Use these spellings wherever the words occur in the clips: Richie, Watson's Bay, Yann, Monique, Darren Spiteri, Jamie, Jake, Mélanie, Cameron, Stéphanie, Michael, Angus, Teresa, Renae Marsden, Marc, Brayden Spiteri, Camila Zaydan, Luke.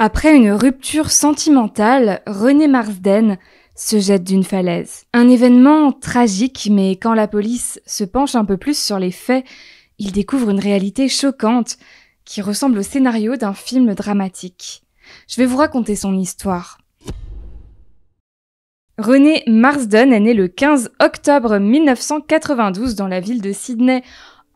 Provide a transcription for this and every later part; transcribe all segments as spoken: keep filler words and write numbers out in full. Après une rupture sentimentale, Renae Marsden se jette d'une falaise. Un événement tragique, mais quand la police se penche un peu plus sur les faits, ils découvrent une réalité choquante qui ressemble au scénario d'un film dramatique. Je vais vous raconter son histoire. Renae Marsden est née le quinze octobre mille neuf cent quatre-vingt-douze dans la ville de Sydney,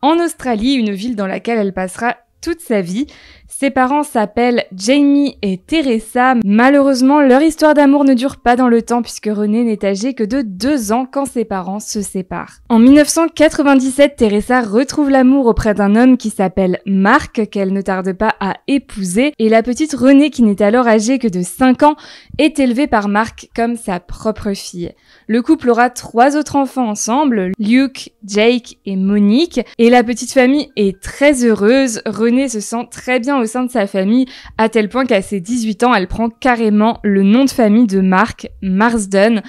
en Australie, une ville dans laquelle elle passera toute sa vie. Ses parents s'appellent Jamie et Teresa. Malheureusement, leur histoire d'amour ne dure pas dans le temps puisque Renae n'est âgée que de deux ans quand ses parents se séparent. En mille neuf cent quatre-vingt-dix-sept, Teresa retrouve l'amour auprès d'un homme qui s'appelle Marc, qu'elle ne tarde pas à épouser, et la petite Renae, qui n'est alors âgée que de cinq ans, est élevée par Marc comme sa propre fille. Le couple aura trois autres enfants ensemble, Luke, Jake et Monique, et la petite famille est très heureuse. Renae se sent très bien au sein de sa famille, à tel point qu'à ses dix-huit ans, elle prend carrément le nom de famille de Marc, Marsden,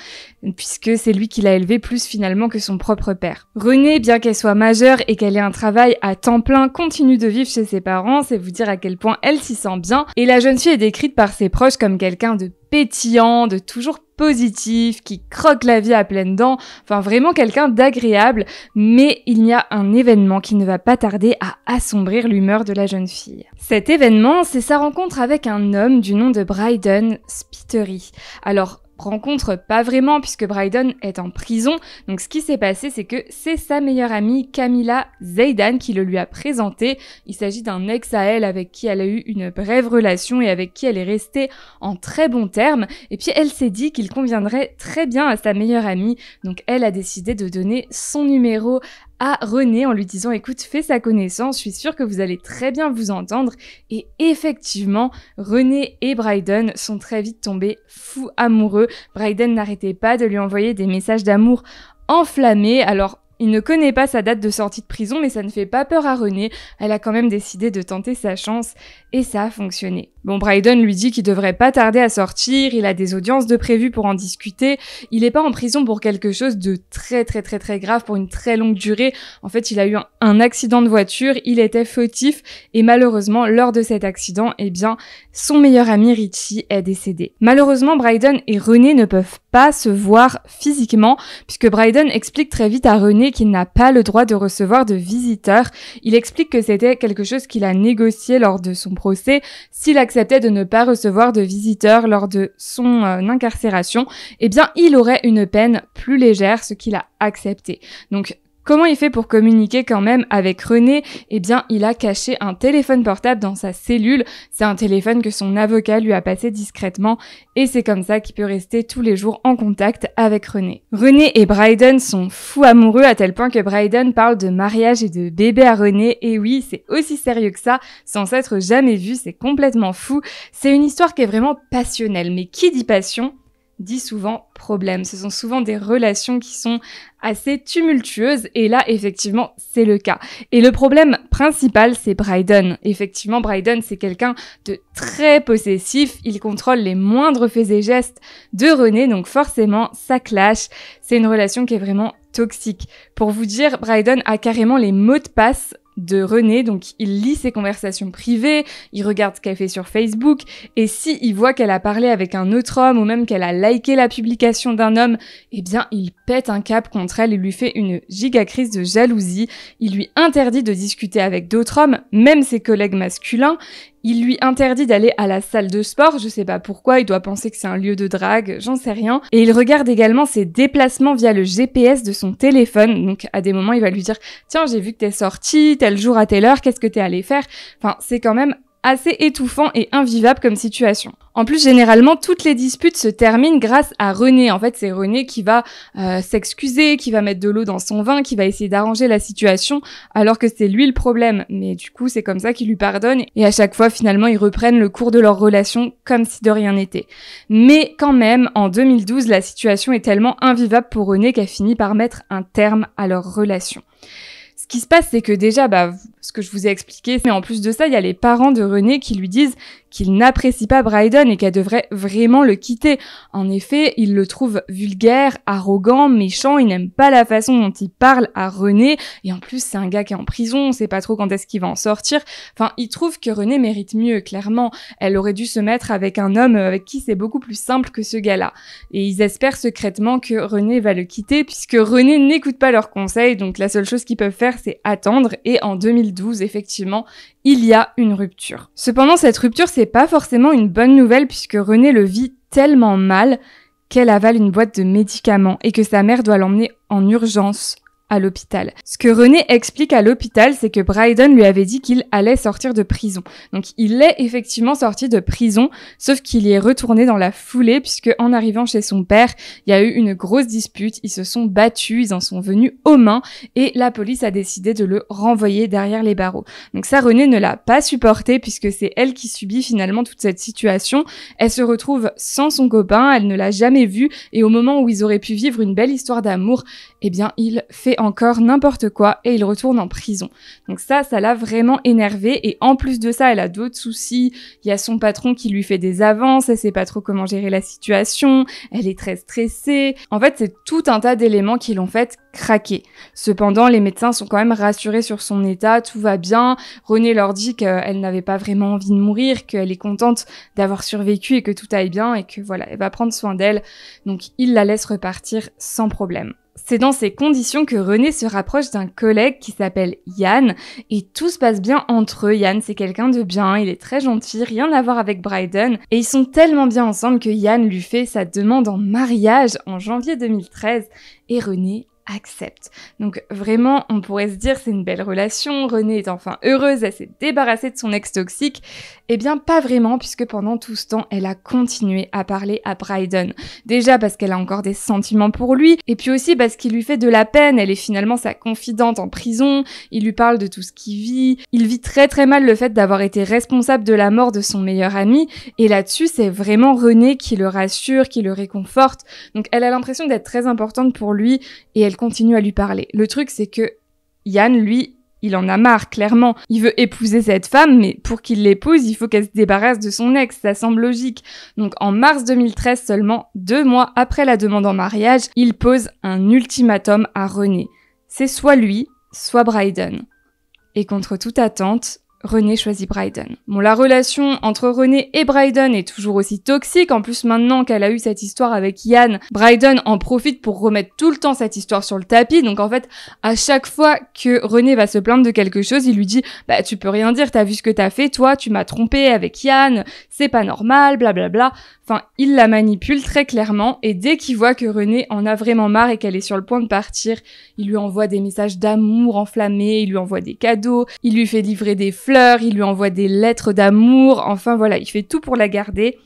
puisque c'est lui qui l'a élevée plus finalement que son propre père. Renae, bien qu'elle soit majeure et qu'elle ait un travail à temps plein, continue de vivre chez ses parents, c'est vous dire à quel point elle s'y sent bien, et la jeune fille est décrite par ses proches comme quelqu'un de pétillant, de toujours positif, qui croque la vie à pleines dents, enfin vraiment quelqu'un d'agréable, mais il y a un événement qui ne va pas tarder à assombrir l'humeur de la jeune fille. Cet événement, c'est sa rencontre avec un homme du nom de Brayden Spiteri. Alors, rencontre pas vraiment puisque Brayden est en prison, donc ce qui s'est passé c'est que c'est sa meilleure amie Camila Zaydan qui le lui a présenté. Il s'agit d'un ex à elle avec qui elle a eu une brève relation et avec qui elle est restée en très bons termes, et puis elle s'est dit qu'il conviendrait très bien à sa meilleure amie, donc elle a décidé de donner son numéro à Renae en lui disant « Écoute, fais sa connaissance, je suis sûre que vous allez très bien vous entendre ». Et effectivement, Renae et Brayden sont très vite tombés fous amoureux. Brayden n'arrêtait pas de lui envoyer des messages d'amour enflammés. Alors, il ne connaît pas sa date de sortie de prison, mais ça ne fait pas peur à Renae. Elle a quand même décidé de tenter sa chance et ça a fonctionné. Bon, Brayden lui dit qu'il devrait pas tarder à sortir, il a des audiences de prévues pour en discuter, il n'est pas en prison pour quelque chose de très très très très grave, pour une très longue durée. En fait, il a eu un accident de voiture, il était fautif, et malheureusement, lors de cet accident, eh bien, son meilleur ami Richie est décédé. Malheureusement, Brayden et Renae ne peuvent pas se voir physiquement, puisque Brayden explique très vite à Renae qu'il n'a pas le droit de recevoir de visiteurs. Il explique que c'était quelque chose qu'il a négocié lors de son procès, s'il acceptait de ne pas recevoir de visiteurs lors de son euh, incarcération, eh bien il aurait une peine plus légère, ce qu'il a accepté. Donc comment il fait pour communiquer quand même avec Renae? Eh bien, il a caché un téléphone portable dans sa cellule. C'est un téléphone que son avocat lui a passé discrètement et c'est comme ça qu'il peut rester tous les jours en contact avec Renae. Renae et Brayden sont fous amoureux à tel point que Brayden parle de mariage et de bébé à Renae. Et oui, c'est aussi sérieux que ça, sans s'être jamais vu, c'est complètement fou. C'est une histoire qui est vraiment passionnelle, mais qui dit passion dit souvent problème. Ce sont souvent des relations qui sont assez tumultueuses et là effectivement c'est le cas. Et le problème principal c'est Brayden. Effectivement Brayden c'est quelqu'un de très possessif, il contrôle les moindres faits et gestes de Renae, donc forcément ça clash, c'est une relation qui est vraiment toxique. Pour vous dire, Brayden a carrément les mots de passe de Renae, donc il lit ses conversations privées, il regarde ce qu'elle fait sur Facebook, et si il voit qu'elle a parlé avec un autre homme ou même qu'elle a liké la publication d'un homme, eh bien il pète un câble contre elle et lui fait une giga crise de jalousie. Il lui interdit de discuter avec d'autres hommes, même ses collègues masculins. Il lui interdit d'aller à la salle de sport, je sais pas pourquoi, il doit penser que c'est un lieu de drague, j'en sais rien. Et il regarde également ses déplacements via le G P S de son téléphone, donc à des moments il va lui dire « Tiens, j'ai vu que t'es sortie, tel jour à telle heure, qu'est-ce que t'es allé faire ?» Enfin, c'est quand même assez étouffant et invivable comme situation. En plus, généralement, toutes les disputes se terminent grâce à Renae. En fait, c'est Renae qui va euh, s'excuser, qui va mettre de l'eau dans son vin, qui va essayer d'arranger la situation, alors que c'est lui le problème. Mais du coup, c'est comme ça qu'il lui pardonne. Et à chaque fois, finalement, ils reprennent le cours de leur relation comme si de rien n'était. Mais quand même, en deux mille douze, la situation est tellement invivable pour Renae qu'elle finit par mettre un terme à leur relation. Ce qui se passe, c'est que déjà, bah, ce que je vous ai expliqué, mais en plus de ça, il y a les parents de Renae qui lui disent qu'il n'apprécie pas Brayden et qu'elle devrait vraiment le quitter. En effet, il le trouve vulgaire, arrogant, méchant, il n'aime pas la façon dont il parle à Renae, et en plus, c'est un gars qui est en prison, on sait pas trop quand est-ce qu'il va en sortir. Enfin, il trouve que Renae mérite mieux, clairement. Elle aurait dû se mettre avec un homme avec qui c'est beaucoup plus simple que ce gars-là. Et ils espèrent secrètement que Renae va le quitter, puisque Renae n'écoute pas leurs conseils, donc la seule chose qu'ils peuvent faire, c'est attendre, et en deux mille douze, effectivement, il y a une rupture. Cependant, cette rupture, c'est pas forcément une bonne nouvelle puisque Renae le vit tellement mal qu'elle avale une boîte de médicaments et que sa mère doit l'emmener en urgence à l'hôpital. Ce que Renae explique à l'hôpital, c'est que Brayden lui avait dit qu'il allait sortir de prison. Donc il est effectivement sorti de prison, sauf qu'il y est retourné dans la foulée, puisque en arrivant chez son père, il y a eu une grosse dispute, ils se sont battus, ils en sont venus aux mains, et la police a décidé de le renvoyer derrière les barreaux. Donc ça, Renae ne l'a pas supporté, puisque c'est elle qui subit finalement toute cette situation. Elle se retrouve sans son copain, elle ne l'a jamais vu, et au moment où ils auraient pu vivre une belle histoire d'amour, eh bien il fait encore n'importe quoi et il retourne en prison. Donc ça, ça l'a vraiment énervée et en plus de ça, elle a d'autres soucis. Il y a son patron qui lui fait des avances, elle sait pas trop comment gérer la situation, elle est très stressée. En fait, c'est tout un tas d'éléments qui l'ont fait craquer. Cependant, les médecins sont quand même rassurés sur son état, tout va bien. Renae leur dit qu'elle n'avait pas vraiment envie de mourir, qu'elle est contente d'avoir survécu et que tout aille bien et que voilà, elle va prendre soin d'elle. Donc il la laisse repartir sans problème. C'est dans ces conditions que Renae se rapproche d'un collègue qui s'appelle Yann et tout se passe bien entre eux. Yann, c'est quelqu'un de bien, il est très gentil, rien à voir avec Brayden et ils sont tellement bien ensemble que Yann lui fait sa demande en mariage en janvier deux mille treize et Renae accepte. Donc vraiment, on pourrait se dire c'est une belle relation, Renae est enfin heureuse, elle s'est débarrassée de son ex toxique. Eh bien pas vraiment, puisque pendant tout ce temps, elle a continué à parler à Brayden. Déjà parce qu'elle a encore des sentiments pour lui, et puis aussi parce qu'il lui fait de la peine, elle est finalement sa confidente en prison, il lui parle de tout ce qu'il vit, il vit très très mal le fait d'avoir été responsable de la mort de son meilleur ami, et là-dessus c'est vraiment Renae qui le rassure, qui le réconforte, donc elle a l'impression d'être très importante pour lui, et elle continue à lui parler. Le truc, c'est que Yann, lui, il en a marre, clairement. Il veut épouser cette femme, mais pour qu'il l'épouse, il faut qu'elle se débarrasse de son ex, ça semble logique. Donc en mars deux mille treize, seulement deux mois après la demande en mariage, il pose un ultimatum à Renae. C'est soit lui, soit Brayden. Et contre toute attente, Renae choisit Brayden. Bon, la relation entre Renae et Brayden est toujours aussi toxique, en plus maintenant qu'elle a eu cette histoire avec Yann, Brayden en profite pour remettre tout le temps cette histoire sur le tapis, donc en fait, à chaque fois que Renae va se plaindre de quelque chose, il lui dit « Bah, tu peux rien dire, t'as vu ce que t'as fait, toi, tu m'as trompé avec Yann, c'est pas normal, blablabla ». Enfin, il la manipule très clairement, et dès qu'il voit que Renae en a vraiment marre et qu'elle est sur le point de partir, il lui envoie des messages d'amour enflammés, il lui envoie des cadeaux, il lui fait livrer des fleurs, il lui envoie des lettres d'amour, enfin voilà, il fait tout pour la garder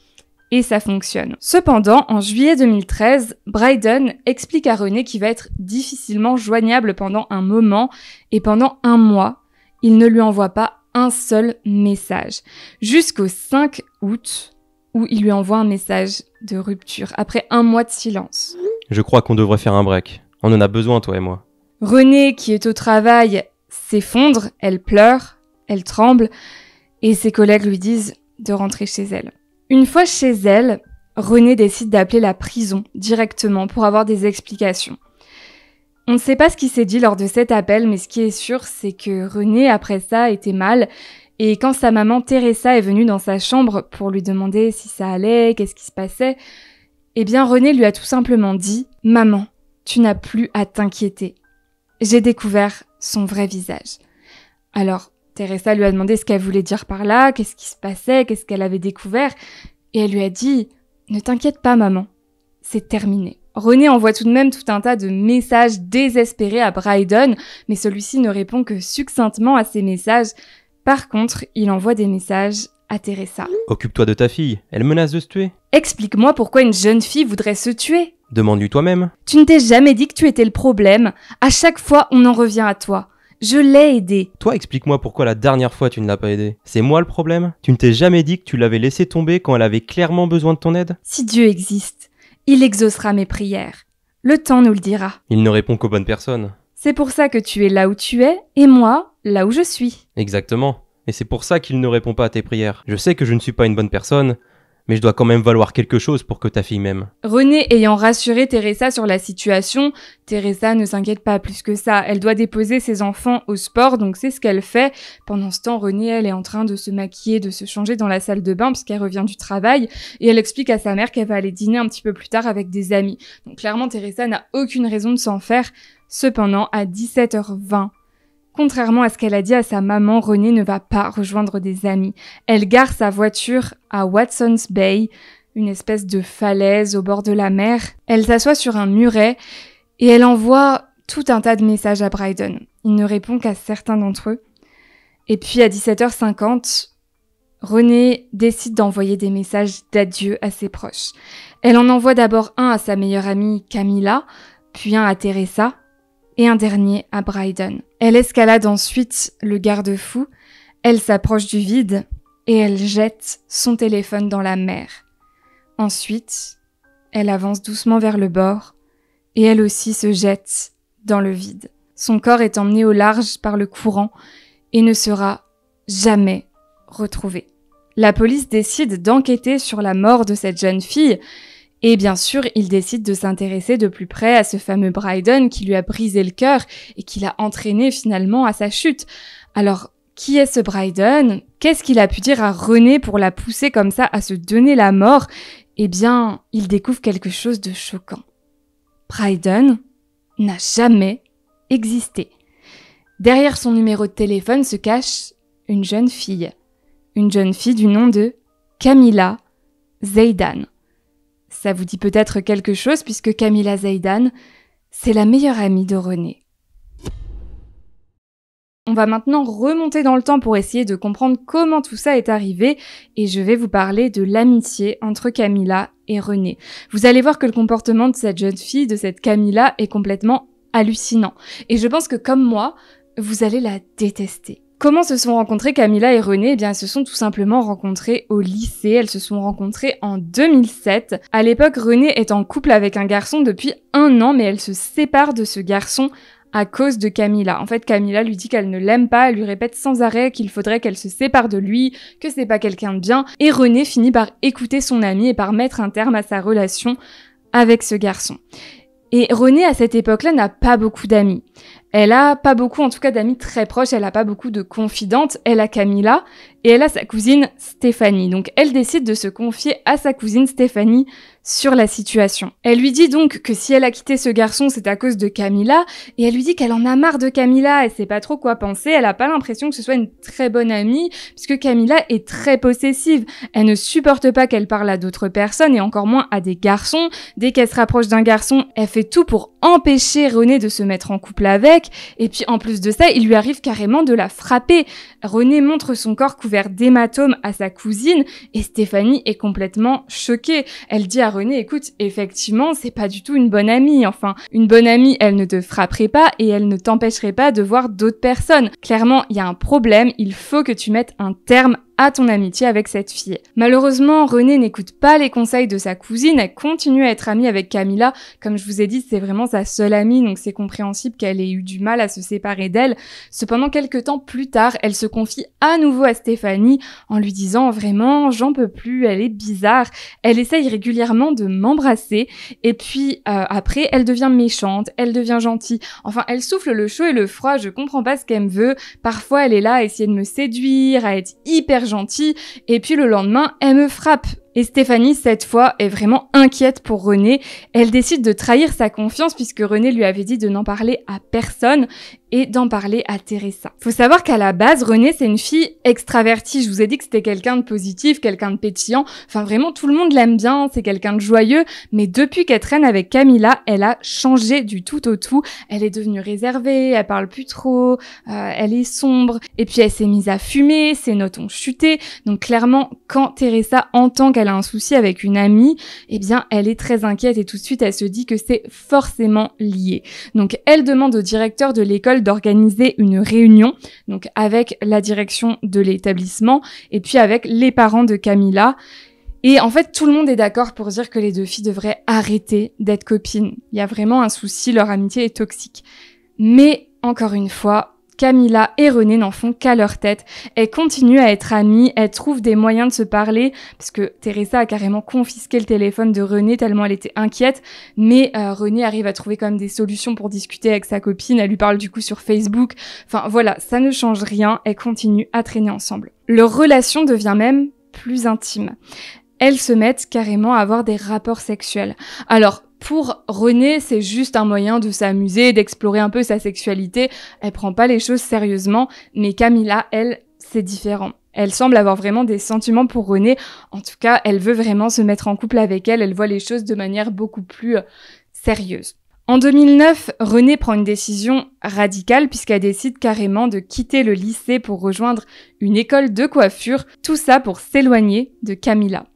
et ça fonctionne. Cependant, en juillet deux mille treize, Brayden explique à Renae qu'il va être difficilement joignable pendant un moment et pendant un mois, il ne lui envoie pas un seul message. Jusqu'au cinq août, où il lui envoie un message de rupture, après un mois de silence. Je crois qu'on devrait faire un break. On en a besoin, toi et moi. Renae, qui est au travail, s'effondre, elle pleure. Elle tremble et ses collègues lui disent de rentrer chez elle. Une fois chez elle, Renae décide d'appeler la prison directement pour avoir des explications. On ne sait pas ce qui s'est dit lors de cet appel, mais ce qui est sûr, c'est que Renae, après ça, était mal. Et quand sa maman Teresa est venue dans sa chambre pour lui demander si ça allait, qu'est-ce qui se passait, eh bien Renae lui a tout simplement dit « Maman, tu n'as plus à t'inquiéter. J'ai découvert son vrai visage. » Alors, Teresa lui a demandé ce qu'elle voulait dire par là, qu'est-ce qui se passait, qu'est-ce qu'elle avait découvert, et elle lui a dit « Ne t'inquiète pas, maman, c'est terminé ». Renae envoie tout de même tout un tas de messages désespérés à Brayden, mais celui-ci ne répond que succinctement à ces messages. Par contre, il envoie des messages à Teresa. « Occupe-toi de ta fille, elle menace de se tuer. »« Explique-moi pourquoi une jeune fille voudrait se tuer. »« Demande-lui toi-même. »« Tu ne t'es jamais dit que tu étais le problème, à chaque fois on en revient à toi. » Je l'ai aidé. Toi, explique-moi pourquoi la dernière fois tu ne l'as pas aidé. C'est moi le problème? Tu ne t'es jamais dit que tu l'avais laissé tomber quand elle avait clairement besoin de ton aide? Si Dieu existe, il exaucera mes prières. Le temps nous le dira. Il ne répond qu'aux bonnes personnes. C'est pour ça que tu es là où tu es, et moi, là où je suis. Exactement. Et c'est pour ça qu'il ne répond pas à tes prières. Je sais que je ne suis pas une bonne personne, mais je dois quand même valoir quelque chose pour que ta fille m'aime. Renae ayant rassuré Teresa sur la situation, Teresa ne s'inquiète pas plus que ça. Elle doit déposer ses enfants au sport, donc c'est ce qu'elle fait. Pendant ce temps, Renae, elle est en train de se maquiller, de se changer dans la salle de bain, puisqu'elle revient du travail, et elle explique à sa mère qu'elle va aller dîner un petit peu plus tard avec des amis. Donc clairement, Teresa n'a aucune raison de s'en faire. Cependant, à dix-sept heures vingt, contrairement à ce qu'elle a dit à sa maman, Renae ne va pas rejoindre des amis. Elle gare sa voiture à Watson's Bay, une espèce de falaise au bord de la mer. Elle s'assoit sur un muret et elle envoie tout un tas de messages à Brayden. Il ne répond qu'à certains d'entre eux. Et puis à dix-sept heures cinquante, Renae décide d'envoyer des messages d'adieu à ses proches. Elle en envoie d'abord un à sa meilleure amie Camila, puis un à Teresa, et un dernier à Brayden. Elle escalade ensuite le garde-fou, elle s'approche du vide et elle jette son téléphone dans la mer. Ensuite, elle avance doucement vers le bord et elle aussi se jette dans le vide. Son corps est emmené au large par le courant et ne sera jamais retrouvé. La police décide d'enquêter sur la mort de cette jeune fille. Et bien sûr, il décide de s'intéresser de plus près à ce fameux Brayden qui lui a brisé le cœur et qui l'a entraîné finalement à sa chute. Alors, qui est ce Brayden? Qu'est-ce qu'il a pu dire à Renae pour la pousser comme ça à se donner la mort? Eh bien, il découvre quelque chose de choquant. Brayden n'a jamais existé. Derrière son numéro de téléphone se cache une jeune fille. Une jeune fille du nom de Camila Zaydan. Ça vous dit peut-être quelque chose puisque Camila Zaydan, c'est la meilleure amie de Renae. On va maintenant remonter dans le temps pour essayer de comprendre comment tout ça est arrivé et je vais vous parler de l'amitié entre Camila et Renae. Vous allez voir que le comportement de cette jeune fille, de cette Camila, est complètement hallucinant. Et je pense que comme moi, vous allez la détester. Comment se sont rencontrées Camila et Renae? Eh bien, elles se sont tout simplement rencontrées au lycée. Elles se sont rencontrées en deux mille sept. À l'époque, Renae est en couple avec un garçon depuis un an, mais elle se sépare de ce garçon à cause de Camila. En fait, Camila lui dit qu'elle ne l'aime pas, elle lui répète sans arrêt qu'il faudrait qu'elle se sépare de lui, que c'est pas quelqu'un de bien, et Renae finit par écouter son amie et par mettre un terme à sa relation avec ce garçon. Et Renae, à cette époque-là, n'a pas beaucoup d'amis. Elle a pas beaucoup, en tout cas d'amis très proches, elle a pas beaucoup de confidentes. Elle a Camila et elle a sa cousine Stéphanie. Donc elle décide de se confier à sa cousine Stéphanie sur la situation. Elle lui dit donc que si elle a quitté ce garçon, c'est à cause de Camila. Et elle lui dit qu'elle en a marre de Camila, elle sait pas trop quoi penser, elle a pas l'impression que ce soit une très bonne amie, puisque Camila est très possessive. Elle ne supporte pas qu'elle parle à d'autres personnes et encore moins à des garçons. Dès qu'elle se rapproche d'un garçon, elle fait tout pour empêcher Renae de se mettre en couple avec. Et puis en plus de ça, il lui arrive carrément de la frapper. Renae montre son corps couvert d'hématomes à sa cousine et Stéphanie est complètement choquée. Elle dit à Renae, écoute, effectivement, c'est pas du tout une bonne amie. Enfin, une bonne amie, elle ne te frapperait pas et elle ne t'empêcherait pas de voir d'autres personnes. Clairement, il y a un problème, il faut que tu mettes un terme à ton amitié avec cette fille. Malheureusement, Renae n'écoute pas les conseils de sa cousine, elle continue à être amie avec Camila. Comme je vous ai dit, c'est vraiment sa seule amie, donc c'est compréhensible qu'elle ait eu du mal à se séparer d'elle. Cependant, quelques temps plus tard, elle se confie à nouveau à Stéphanie en lui disant « Vraiment, j'en peux plus, elle est bizarre. » Elle essaye régulièrement de m'embrasser et puis euh, après, elle devient méchante, elle devient gentille. Enfin, elle souffle le chaud et le froid, je comprends pas ce qu'elle me veut. Parfois, elle est là à essayer de me séduire, à être hyper gentille, et puis le lendemain, elle me frappe. Et Stéphanie, cette fois, est vraiment inquiète pour Renae. Elle décide de trahir sa confiance puisque Renae lui avait dit de n'en parler à personne et d'en parler à Teresa. Faut savoir qu'à la base, Renae, c'est une fille extravertie. Je vous ai dit que c'était quelqu'un de positif, quelqu'un de pétillant. Enfin, vraiment, tout le monde l'aime bien. C'est quelqu'un de joyeux. Mais depuis qu'elle traîne avec Camila, elle a changé du tout au tout. Elle est devenue réservée, elle parle plus trop, euh, elle est sombre. Et puis, elle s'est mise à fumer, ses notes ont chuté. Donc, clairement, quand Teresa entend qu'elle a un souci avec une amie, eh bien elle est très inquiète et tout de suite elle se dit que c'est forcément lié. Donc elle demande au directeur de l'école d'organiser une réunion, donc avec la direction de l'établissement et puis avec les parents de Camila. Et en fait, tout le monde est d'accord pour dire que les deux filles devraient arrêter d'être copines. Il y a vraiment un souci, leur amitié est toxique. Mais encore une fois, Camila et Renae n'en font qu'à leur tête. Elles continuent à être amies, elles trouvent des moyens de se parler, parce que Teresa a carrément confisqué le téléphone de Renae tellement elle était inquiète, mais euh, Renae arrive à trouver quand même des solutions pour discuter avec sa copine, elle lui parle du coup sur Facebook. Enfin voilà, ça ne change rien, elles continuent à traîner ensemble. Leur relation devient même plus intime. Elles se mettent carrément à avoir des rapports sexuels. Alors, pour Renae, c'est juste un moyen de s'amuser, d'explorer un peu sa sexualité. Elle prend pas les choses sérieusement, mais Camila, elle, c'est différent. Elle semble avoir vraiment des sentiments pour Renae. En tout cas, elle veut vraiment se mettre en couple avec elle. Elle voit les choses de manière beaucoup plus sérieuse. En deux mille neuf, Renae prend une décision radicale puisqu'elle décide carrément de quitter le lycée pour rejoindre une école de coiffure. Tout ça pour s'éloigner de Camila.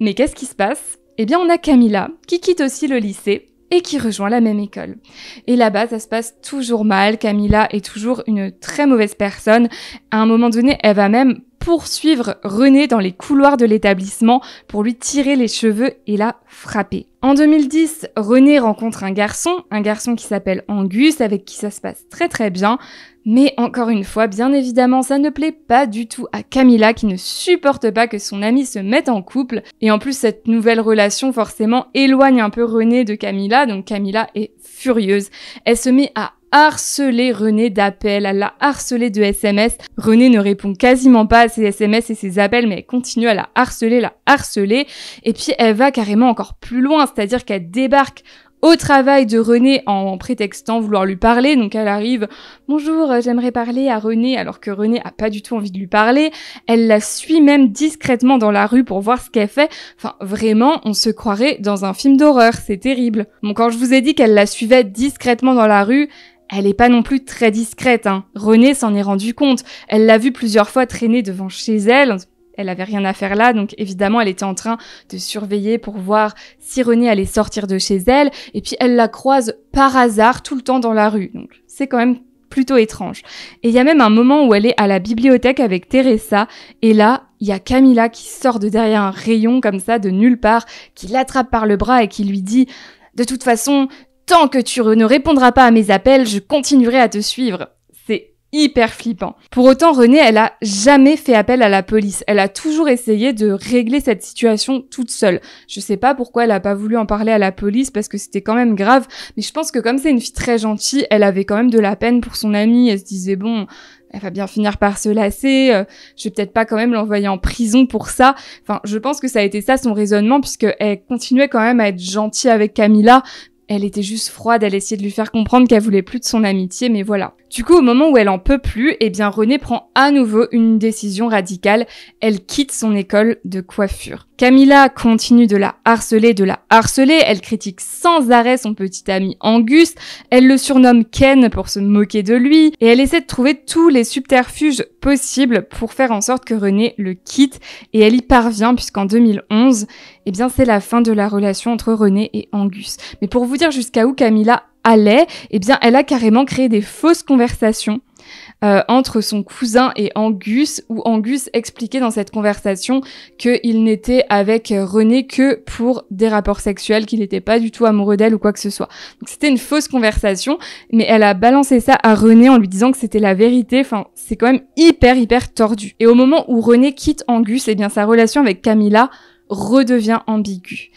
Mais qu'est-ce qui se passe? Eh bien, on a Camila qui quitte aussi le lycée et qui rejoint la même école. Et là-bas, ça se passe toujours mal. Camila est toujours une très mauvaise personne. À un moment donné, elle va même poursuivre Renae dans les couloirs de l'établissement pour lui tirer les cheveux et la frapper. En deux mille dix, Renae rencontre un garçon, un garçon qui s'appelle Angus, avec qui ça se passe très très bien. Mais encore une fois, bien évidemment, ça ne plaît pas du tout à Camila qui ne supporte pas que son amie se mette en couple. Et en plus, cette nouvelle relation forcément éloigne un peu Renae de Camila, donc Camila est furieuse. Elle se met à harceler Renae d'appels, elle l'a harcelée de S M S. Renae ne répond quasiment pas à ses S M S et ses appels, mais elle continue à la harceler, la harceler. Et puis elle va carrément encore plus loin, c'est-à-dire qu'elle débarque au travail de Renae en prétextant vouloir lui parler. Donc elle arrive, bonjour, j'aimerais parler à Renae, alors que Renae a pas du tout envie de lui parler. Elle la suit même discrètement dans la rue pour voir ce qu'elle fait. Enfin vraiment, on se croirait dans un film d'horreur, c'est terrible. Bon, quand je vous ai dit qu'elle la suivait discrètement dans la rue, elle n'est pas non plus très discrète, hein. Renae s'en est rendu compte. Elle l'a vue plusieurs fois traîner devant chez elle. Elle avait rien à faire là, donc évidemment, elle était en train de surveiller pour voir si Renae allait sortir de chez elle. Et puis, elle la croise par hasard tout le temps dans la rue. Donc, c'est quand même plutôt étrange. Et il y a même un moment où elle est à la bibliothèque avec Teresa. Et là, il y a Camila qui sort de derrière un rayon comme ça, de nulle part, qui l'attrape par le bras et qui lui dit « De toute façon, tant que tu ne répondras pas à mes appels, je continuerai à te suivre. » C'est hyper flippant. Pour autant, Renae, elle a jamais fait appel à la police. Elle a toujours essayé de régler cette situation toute seule. Je sais pas pourquoi elle a pas voulu en parler à la police, parce que c'était quand même grave. Mais je pense que comme c'est une fille très gentille, elle avait quand même de la peine pour son amie. Elle se disait, bon, elle va bien finir par se lasser, euh, je vais peut-être pas quand même l'envoyer en prison pour ça. Enfin, je pense que ça a été ça son raisonnement, puisqu'elle continuait quand même à être gentille avec Camila. Elle était juste froide, elle essayait de lui faire comprendre qu'elle voulait plus de son amitié, mais voilà. Du coup, au moment où elle en peut plus, eh bien Renae prend à nouveau une décision radicale. Elle quitte son école de coiffure. Camila continue de la harceler, de la harceler. Elle critique sans arrêt son petit ami Angus. Elle le surnomme Ken pour se moquer de lui. Et elle essaie de trouver tous les subterfuges possibles pour faire en sorte que Renae le quitte. Et elle y parvient puisqu'en deux mille onze, eh bien c'est la fin de la relation entre Renae et Angus. Mais pour vous dire jusqu'à où Camila allait, eh bien elle a carrément créé des fausses conversations euh, entre son cousin et Angus, où Angus expliquait dans cette conversation qu'il n'était avec Renae que pour des rapports sexuels, qu'il n'était pas du tout amoureux d'elle ou quoi que ce soit. Donc c'était une fausse conversation, mais elle a balancé ça à Renae en lui disant que c'était la vérité. Enfin, c'est quand même hyper hyper tordu. Et au moment où Renae quitte Angus, eh bien sa relation avec Camila redevient ambiguë.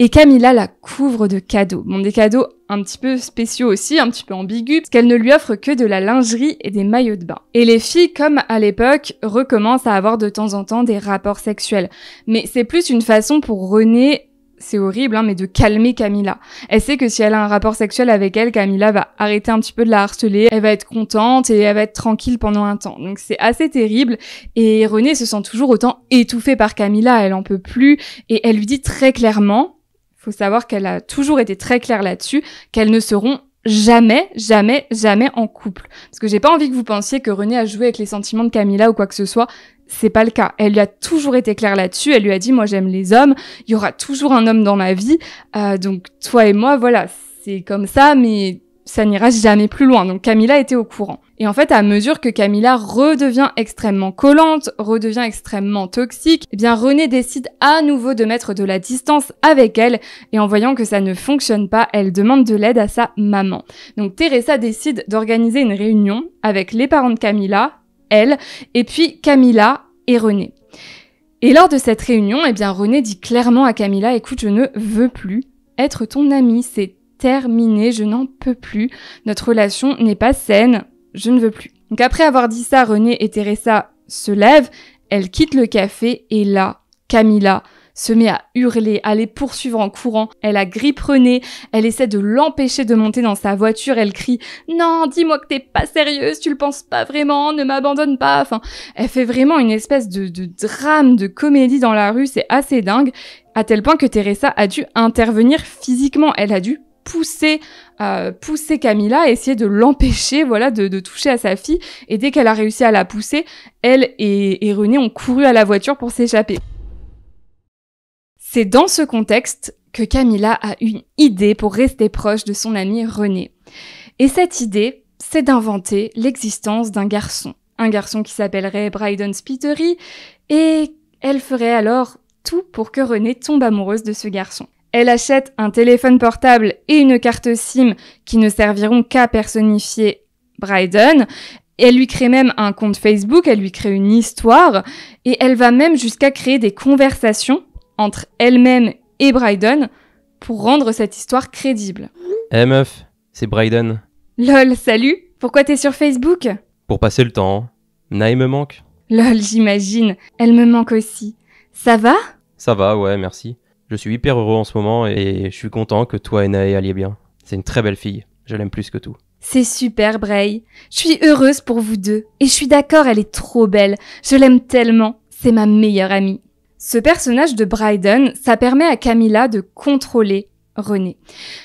Et Camila la couvre de cadeaux. Bon, des cadeaux un petit peu spéciaux aussi, un petit peu ambigus, parce qu'elle ne lui offre que de la lingerie et des maillots de bain. Et les filles, comme à l'époque, recommencent à avoir de temps en temps des rapports sexuels. Mais c'est plus une façon pour Renae, c'est horrible, hein, mais de calmer Camila. Elle sait que si elle a un rapport sexuel avec elle, Camila va arrêter un petit peu de la harceler, elle va être contente et elle va être tranquille pendant un temps. Donc c'est assez terrible. Et Renae se sent toujours autant étouffée par Camila, elle en peut plus. Et elle lui dit très clairement, faut savoir qu'elle a toujours été très claire là-dessus, qu'elles ne seront jamais, jamais, jamais en couple. Parce que j'ai pas envie que vous pensiez que Renae a joué avec les sentiments de Camila ou quoi que ce soit. C'est pas le cas. Elle lui a toujours été claire là-dessus. Elle lui a dit, moi j'aime les hommes, il y aura toujours un homme dans ma vie. Euh, donc toi et moi, voilà, c'est comme ça, mais ça n'ira jamais plus loin. Donc Camila était au courant. Et en fait, à mesure que Camila redevient extrêmement collante, redevient extrêmement toxique, eh bien Renae décide à nouveau de mettre de la distance avec elle, et en voyant que ça ne fonctionne pas, elle demande de l'aide à sa maman. Donc Teresa décide d'organiser une réunion avec les parents de Camila, elle, et puis Camila et Renae. Et lors de cette réunion, eh bien Renae dit clairement à Camila « Écoute, je ne veux plus être ton amie, c'est terminé, je n'en peux plus, notre relation n'est pas saine. » Je ne veux plus. Donc après avoir dit ça, Renae et Teresa se lèvent, elles quittent le café et là, Camila se met à hurler, à les poursuivre en courant. Elle agrippe Renae, elle essaie de l'empêcher de monter dans sa voiture, elle crie « Non, dis-moi que t'es pas sérieuse, tu le penses pas vraiment, ne m'abandonne pas !» Enfin, elle fait vraiment une espèce de, de drame, de comédie dans la rue, c'est assez dingue, à tel point que Teresa a dû intervenir physiquement, elle a dû pousser euh, pousser Camila, à essayer de l'empêcher, voilà, de, de toucher à sa fille. Et dès qu'elle a réussi à la pousser, elle et, et Renae ont couru à la voiture pour s'échapper. C'est dans ce contexte que Camila a une idée pour rester proche de son amie Renae. Et cette idée, c'est d'inventer l'existence d'un garçon. Un garçon qui s'appellerait Brayden Spiteri, et elle ferait alors tout pour que Renae tombe amoureuse de ce garçon. Elle achète un téléphone portable et une carte SIM qui ne serviront qu'à personnifier Brayden. Elle lui crée même un compte Facebook, elle lui crée une histoire et elle va même jusqu'à créer des conversations entre elle-même et Brayden pour rendre cette histoire crédible. Eh hey meuf, c'est Brayden. Lol, salut, pourquoi t'es sur Facebook? Pour passer le temps, Nae me manque. Lol, j'imagine, elle me manque aussi. Ça va? Ça va, ouais, merci. Je suis hyper heureux en ce moment et je suis content que toi et Nae alliez bien. C'est une très belle fille, je l'aime plus que tout. C'est super, Bray. Je suis heureuse pour vous deux. Et je suis d'accord, elle est trop belle. Je l'aime tellement, c'est ma meilleure amie. Ce personnage de Brayden, ça permet à Camila de contrôler Renae.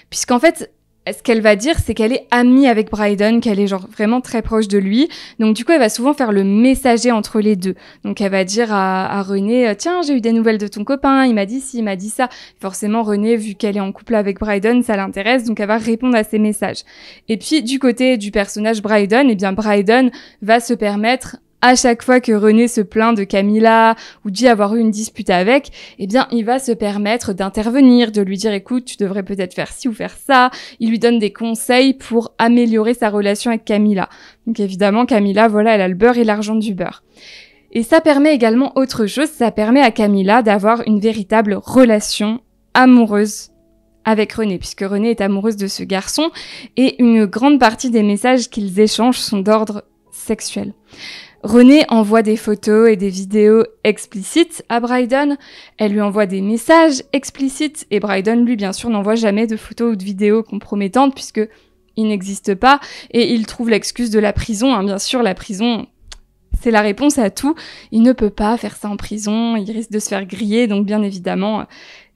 Puisqu'en fait, ce qu'elle va dire, c'est qu'elle est amie avec Brayden, qu'elle est genre vraiment très proche de lui. Donc du coup, elle va souvent faire le messager entre les deux. Donc elle va dire à, à Renae « Tiens, j'ai eu des nouvelles de ton copain, il m'a dit ci, il m'a dit ça. » Forcément, Renae, vu qu'elle est en couple avec Brayden, ça l'intéresse, donc elle va répondre à ses messages. Et puis du côté du personnage Brayden, eh bien Brayden va se permettre, à chaque fois que Renae se plaint de Camila ou dit avoir eu une dispute avec, eh bien, il va se permettre d'intervenir, de lui dire « Écoute, tu devrais peut-être faire ci ou faire ça ». Il lui donne des conseils pour améliorer sa relation avec Camila. Donc évidemment, Camila, voilà, elle a le beurre et l'argent du beurre. Et ça permet également autre chose, ça permet à Camila d'avoir une véritable relation amoureuse avec Renae, puisque Renae est amoureuse de ce garçon et une grande partie des messages qu'ils échangent sont d'ordre sexuel. Renae envoie des photos et des vidéos explicites à Brayden, elle lui envoie des messages explicites, et Brayden, lui, bien sûr, n'envoie jamais de photos ou de vidéos compromettantes, puisque il n'existe pas, et il trouve l'excuse de la prison, hein. Bien sûr, la prison, c'est la réponse à tout, il ne peut pas faire ça en prison, il risque de se faire griller, donc bien évidemment,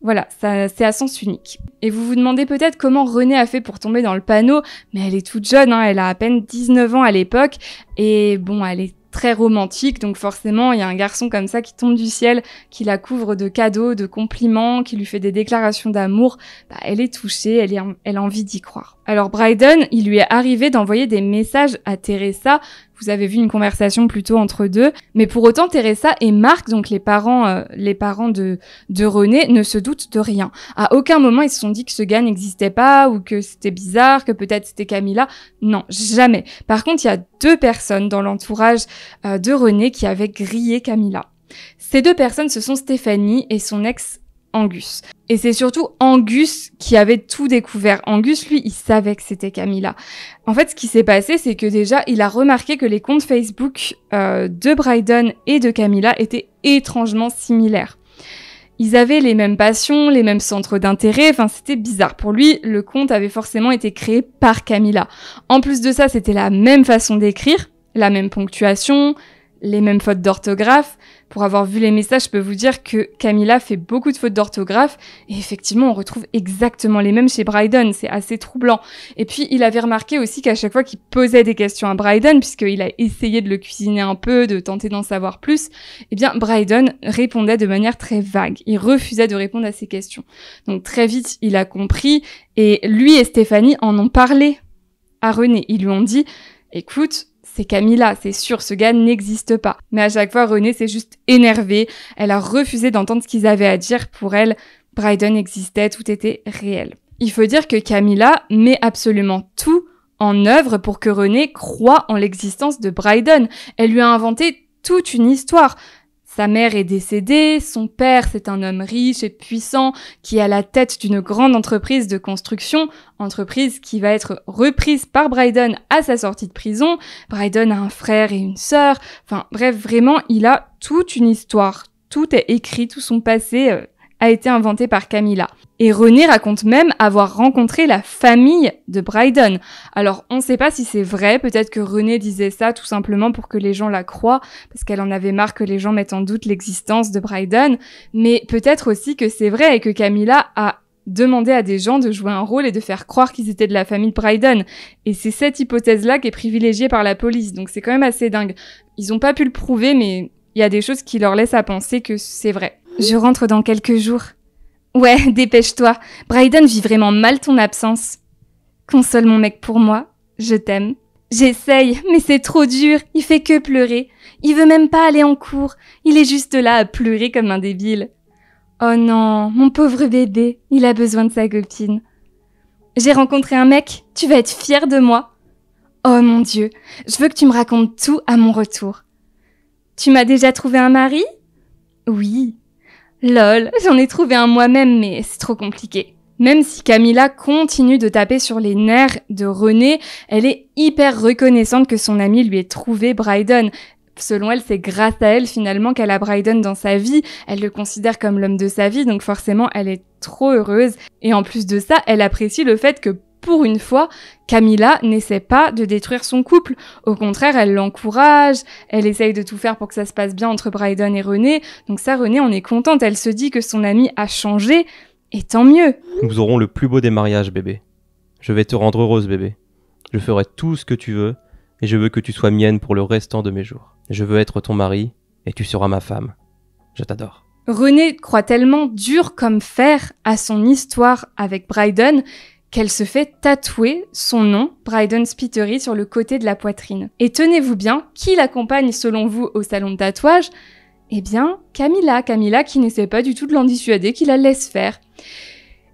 voilà, ça c'est à sens unique. Et vous vous demandez peut-être comment Renae a fait pour tomber dans le panneau, mais elle est toute jeune, hein, elle a à peine dix-neuf ans à l'époque, et bon, elle est très romantique, donc forcément il y a un garçon comme ça qui tombe du ciel, qui la couvre de cadeaux, de compliments, qui lui fait des déclarations d'amour, bah, elle est touchée, elle, est en... elle a envie d'y croire. Alors Brayden, il lui est arrivé d'envoyer des messages à Teresa, vous avez vu une conversation plutôt entre deux, mais pour autant Teresa et Marc, donc les parents euh, les parents de, de Renae, ne se doutent de rien. À aucun moment ils se sont dit que ce gars n'existait pas, ou que c'était bizarre, que peut-être c'était Camila, non, jamais. Par contre il y a deux personnes dans l'entourage euh, de Renae qui avaient grillé Camila. Ces deux personnes, ce sont Stéphanie et son ex Angus. Et c'est surtout Angus qui avait tout découvert. Angus, lui, il savait que c'était Camila. En fait, ce qui s'est passé, c'est que déjà, il a remarqué que les comptes Facebook euh, de Brayden et de Camila étaient étrangement similaires. Ils avaient les mêmes passions, les mêmes centres d'intérêt, enfin c'était bizarre. Pour lui, le compte avait forcément été créé par Camila. En plus de ça, c'était la même façon d'écrire, la même ponctuation, les mêmes fautes d'orthographe. Pour avoir vu les messages, je peux vous dire que Camila fait beaucoup de fautes d'orthographe et effectivement, on retrouve exactement les mêmes chez Brayden, c'est assez troublant. Et puis, il avait remarqué aussi qu'à chaque fois qu'il posait des questions à Brayden, puisqu'il a essayé de le cuisiner un peu, de tenter d'en savoir plus, eh bien, Brayden répondait de manière très vague. Il refusait de répondre à ses questions. Donc, très vite, il a compris et lui et Stéphanie en ont parlé à Renae. Ils lui ont dit « Écoute, c'est Camila, c'est sûr, ce gars n'existe pas. » Mais à chaque fois, Renae s'est juste énervée. Elle a refusé d'entendre ce qu'ils avaient à dire. Pour elle, Brayden existait, tout était réel. Il faut dire que Camila met absolument tout en œuvre pour que Renae croie en l'existence de Brayden. Elle lui a inventé toute une histoire. Sa mère est décédée, son père c'est un homme riche et puissant qui est à la tête d'une grande entreprise de construction, entreprise qui va être reprise par Brayden à sa sortie de prison. Brayden a un frère et une sœur, enfin bref, vraiment il a toute une histoire, tout est écrit, tout son passé euh, a été inventé par Camila. Et Renae raconte même avoir rencontré la famille de Brayden. Alors, on ne sait pas si c'est vrai, peut-être que Renae disait ça tout simplement pour que les gens la croient, parce qu'elle en avait marre que les gens mettent en doute l'existence de Brayden, mais peut-être aussi que c'est vrai et que Camila a demandé à des gens de jouer un rôle et de faire croire qu'ils étaient de la famille de Brayden. Et c'est cette hypothèse-là qui est privilégiée par la police, donc c'est quand même assez dingue. Ils n'ont pas pu le prouver, mais il y a des choses qui leur laissent à penser que c'est vrai. Je rentre dans quelques jours. Ouais, dépêche-toi. Brayden vit vraiment mal ton absence. Console mon mec pour moi. Je t'aime. J'essaye, mais c'est trop dur. Il fait que pleurer. Il veut même pas aller en cours. Il est juste là à pleurer comme un débile. Oh non, mon pauvre bébé. Il a besoin de sa copine. J'ai rencontré un mec. Tu vas être fière de moi. Oh mon Dieu. Je veux que tu me racontes tout à mon retour. Tu m'as déjà trouvé un mari? Oui. Lol, j'en ai trouvé un moi-même, mais c'est trop compliqué. Même si Camila continue de taper sur les nerfs de Renae, elle est hyper reconnaissante que son amie lui ait trouvé Brayden. Selon elle, c'est grâce à elle finalement qu'elle a Brayden dans sa vie. Elle le considère comme l'homme de sa vie, donc forcément elle est trop heureuse. Et en plus de ça, elle apprécie le fait que pour une fois, Camila n'essaie pas de détruire son couple. Au contraire, elle l'encourage, elle essaye de tout faire pour que ça se passe bien entre Brayden et Renae. Donc ça, Renae, on est contente. Elle se dit que son amie a changé, et tant mieux. Nous aurons le plus beau des mariages, bébé. Je vais te rendre heureuse, bébé. Je ferai tout ce que tu veux, et je veux que tu sois mienne pour le restant de mes jours. Je veux être ton mari, et tu seras ma femme. Je t'adore. Renae croit tellement dur comme fer à son histoire avec Brayden, qu'elle se fait tatouer son nom, Brayden Spiteri, sur le côté de la poitrine. Et tenez-vous bien, qui l'accompagne selon vous au salon de tatouage? Eh bien, Camila, Camila qui n'essaie pas du tout de l'en dissuader, qui la laisse faire.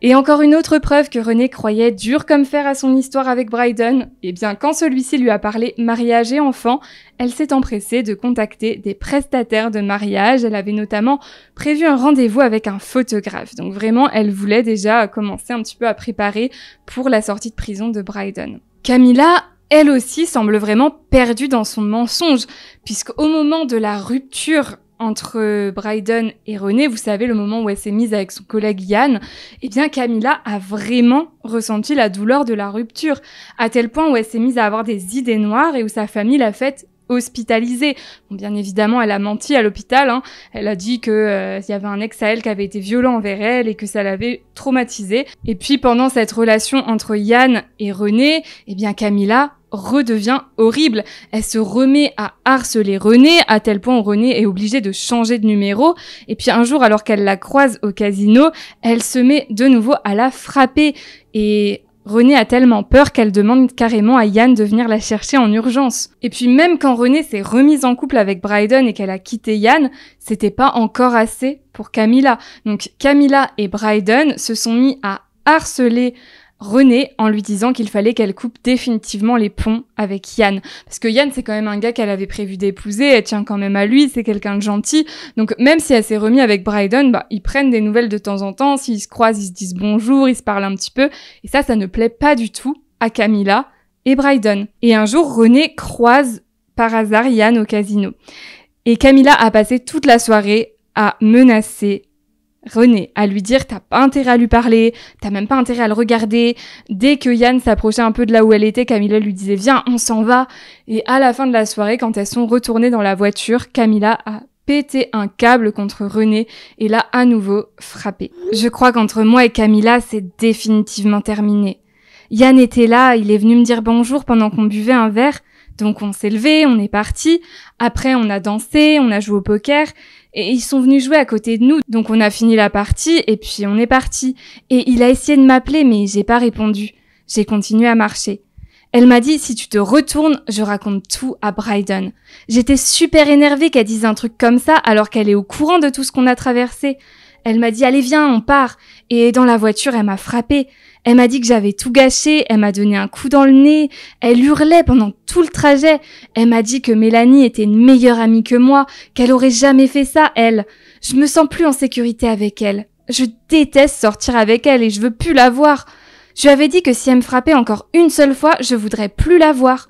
Et encore une autre preuve que Renae croyait dur comme fer à son histoire avec Brayden, eh bien quand celui-ci lui a parlé mariage et enfant, elle s'est empressée de contacter des prestataires de mariage. Elle avait notamment prévu un rendez-vous avec un photographe. Donc vraiment, elle voulait déjà commencer un petit peu à préparer pour la sortie de prison de Brayden. Camila, elle aussi, semble vraiment perdue dans son mensonge, puisqu'au moment de la rupture entre Brayden et Renae, vous savez, le moment où elle s'est mise avec son collègue Yann, eh bien Camila a vraiment ressenti la douleur de la rupture, à tel point où elle s'est mise à avoir des idées noires et où sa famille l'a faite hospitalisée. Bon, bien évidemment, elle a menti à l'hôpital, hein. Elle a dit que euh, y avait un ex à elle qui avait été violent envers elle et que ça l'avait traumatisée. Et puis pendant cette relation entre Yann et Renae, eh bien Camila redevient horrible. Elle se remet à harceler Renae, à tel point où Renae est obligée de changer de numéro. Et puis un jour, alors qu'elle la croise au casino, elle se met de nouveau à la frapper. Et Renae a tellement peur qu'elle demande carrément à Yann de venir la chercher en urgence. Et puis même quand Renae s'est remise en couple avec Brayden et qu'elle a quitté Yann, c'était pas encore assez pour Camila. Donc Camila et Brayden se sont mis à harceler Renae en lui disant qu'il fallait qu'elle coupe définitivement les ponts avec Yann. Parce que Yann, c'est quand même un gars qu'elle avait prévu d'épouser, elle tient quand même à lui, c'est quelqu'un de gentil. Donc même si elle s'est remise avec Brayden, bah, ils prennent des nouvelles de temps en temps, s'ils se croisent, ils se disent bonjour, ils se parlent un petit peu. Et ça, ça ne plaît pas du tout à Camila et Brayden. Et un jour, Renae croise par hasard Yann au casino. Et Camila a passé toute la soirée à menacer Renae, à lui dire t'as pas intérêt à lui parler, t'as même pas intérêt à le regarder. Dès que Yann s'approchait un peu de là où elle était, Camila lui disait viens, on s'en va. Et à la fin de la soirée, quand elles sont retournées dans la voiture, Camila a pété un câble contre Renae et l'a à nouveau frappé. Je crois qu'entre moi et Camila, c'est définitivement terminé. Yann était là, il est venu me dire bonjour pendant qu'on buvait un verre. Donc on s'est levé, on est parti. Après on a dansé, on a joué au poker et ils sont venus jouer à côté de nous. Donc on a fini la partie et puis on est parti. Et il a essayé de m'appeler mais j'ai pas répondu. J'ai continué à marcher. Elle m'a dit « Si tu te retournes, je raconte tout à Brayden. » J'étais super énervée qu'elle dise un truc comme ça alors qu'elle est au courant de tout ce qu'on a traversé. Elle m'a dit « Allez, viens, on part !» Et dans la voiture, elle m'a frappée. Elle m'a dit que j'avais tout gâché, elle m'a donné un coup dans le nez, elle hurlait pendant tout le trajet. Elle m'a dit que Mélanie était une meilleure amie que moi, qu'elle aurait jamais fait ça, elle. Je me sens plus en sécurité avec elle. Je déteste sortir avec elle et je veux plus la voir. Je lui avais dit que si elle me frappait encore une seule fois, je voudrais plus la voir.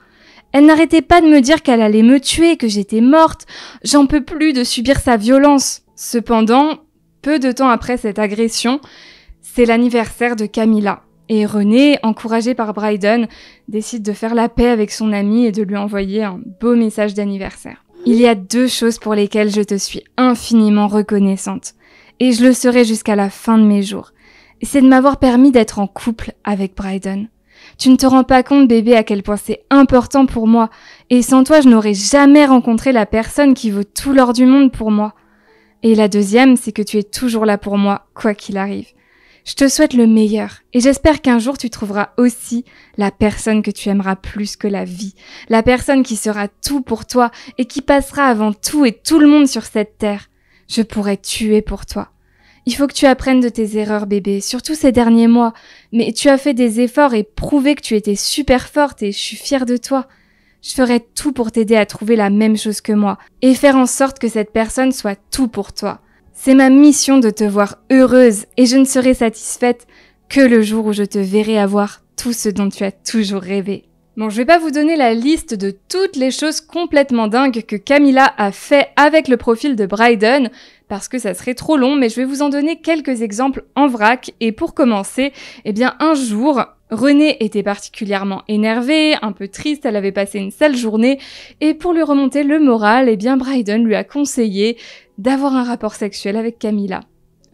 Elle n'arrêtait pas de me dire qu'elle allait me tuer, que j'étais morte. J'en peux plus de subir sa violence. Cependant, peu de temps après cette agression, c'est l'anniversaire de Camila. Et Renae, encouragée par Brayden, décide de faire la paix avec son amie et de lui envoyer un beau message d'anniversaire. Il y a deux choses pour lesquelles je te suis infiniment reconnaissante. Et je le serai jusqu'à la fin de mes jours. C'est de m'avoir permis d'être en couple avec Brayden. Tu ne te rends pas compte, bébé, à quel point c'est important pour moi. Et sans toi, je n'aurais jamais rencontré la personne qui vaut tout l'or du monde pour moi. Et la deuxième, c'est que tu es toujours là pour moi, quoi qu'il arrive. Je te souhaite le meilleur. Et j'espère qu'un jour, tu trouveras aussi la personne que tu aimeras plus que la vie. La personne qui sera tout pour toi et qui passera avant tout et tout le monde sur cette terre. Je pourrais tuer pour toi. Il faut que tu apprennes de tes erreurs, bébé, surtout ces derniers mois. Mais tu as fait des efforts et prouvé que tu étais super forte et je suis fière de toi. Je ferai tout pour t'aider à trouver la même chose que moi et faire en sorte que cette personne soit tout pour toi. C'est ma mission de te voir heureuse et je ne serai satisfaite que le jour où je te verrai avoir tout ce dont tu as toujours rêvé. Bon, je vais pas vous donner la liste de toutes les choses complètement dingues que Camila a fait avec le profil de Brayden, parce que ça serait trop long, mais je vais vous en donner quelques exemples en vrac. Et pour commencer, eh bien un jour, Renae était particulièrement énervée, un peu triste, elle avait passé une sale journée, et pour lui remonter le moral, eh bien Brayden lui a conseillé d'avoir un rapport sexuel avec Camila.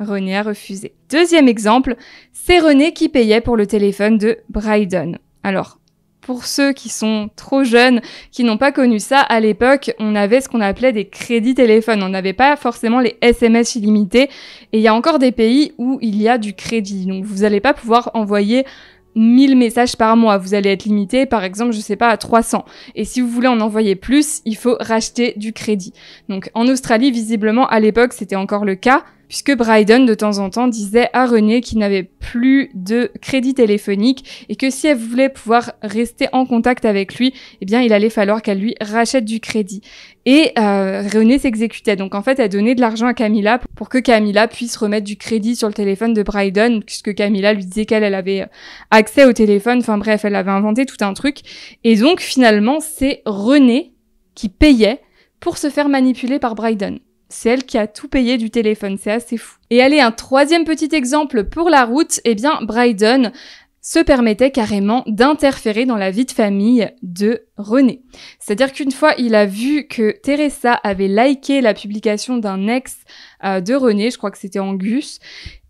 Renae a refusé. Deuxième exemple, c'est Renae qui payait pour le téléphone de Brayden. Alors, pour ceux qui sont trop jeunes, qui n'ont pas connu ça, à l'époque, on avait ce qu'on appelait des crédits téléphones. On n'avait pas forcément les S M S illimités. Et il y a encore des pays où il y a du crédit. Donc, vous n'allez pas pouvoir envoyer mille messages par mois. Vous allez être limité, par exemple, je sais pas, à trois cents. Et si vous voulez en envoyer plus, il faut racheter du crédit. Donc, en Australie, visiblement, à l'époque, c'était encore le cas, puisque Brayden, de temps en temps, disait à Renae qu'il n'avait plus de crédit téléphonique et que si elle voulait pouvoir rester en contact avec lui, eh bien, il allait falloir qu'elle lui rachète du crédit. Et euh, Renae s'exécutait. Donc, en fait, elle donnait de l'argent à Camila pour que Camila puisse remettre du crédit sur le téléphone de Brayden, puisque Camila lui disait qu'elle elle avait accès au téléphone. Enfin bref, elle avait inventé tout un truc. Et donc, finalement, c'est Renae qui payait pour se faire manipuler par Brayden. C'est elle qui a tout payé du téléphone, c'est assez fou. Et allez, un troisième petit exemple pour la route, eh bien Brayden se permettait carrément d'interférer dans la vie de famille de Renae. C'est-à-dire qu'une fois, il a vu que Teresa avait liké la publication d'un ex euh, de Renae, je crois que c'était Angus,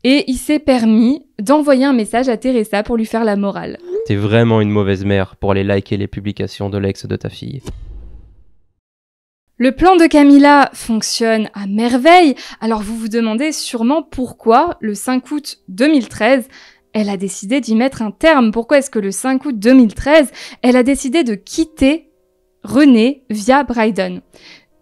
et il s'est permis d'envoyer un message à Teresa pour lui faire la morale. T'es vraiment une mauvaise mère pour aller liker les publications de l'ex de ta fille. Le plan de Camila fonctionne à merveille, alors vous vous demandez sûrement pourquoi le cinq août deux mille treize, elle a décidé d'y mettre un terme. Pourquoi est-ce que le cinq août deux mille treize, elle a décidé de quitter Renae via Brayden?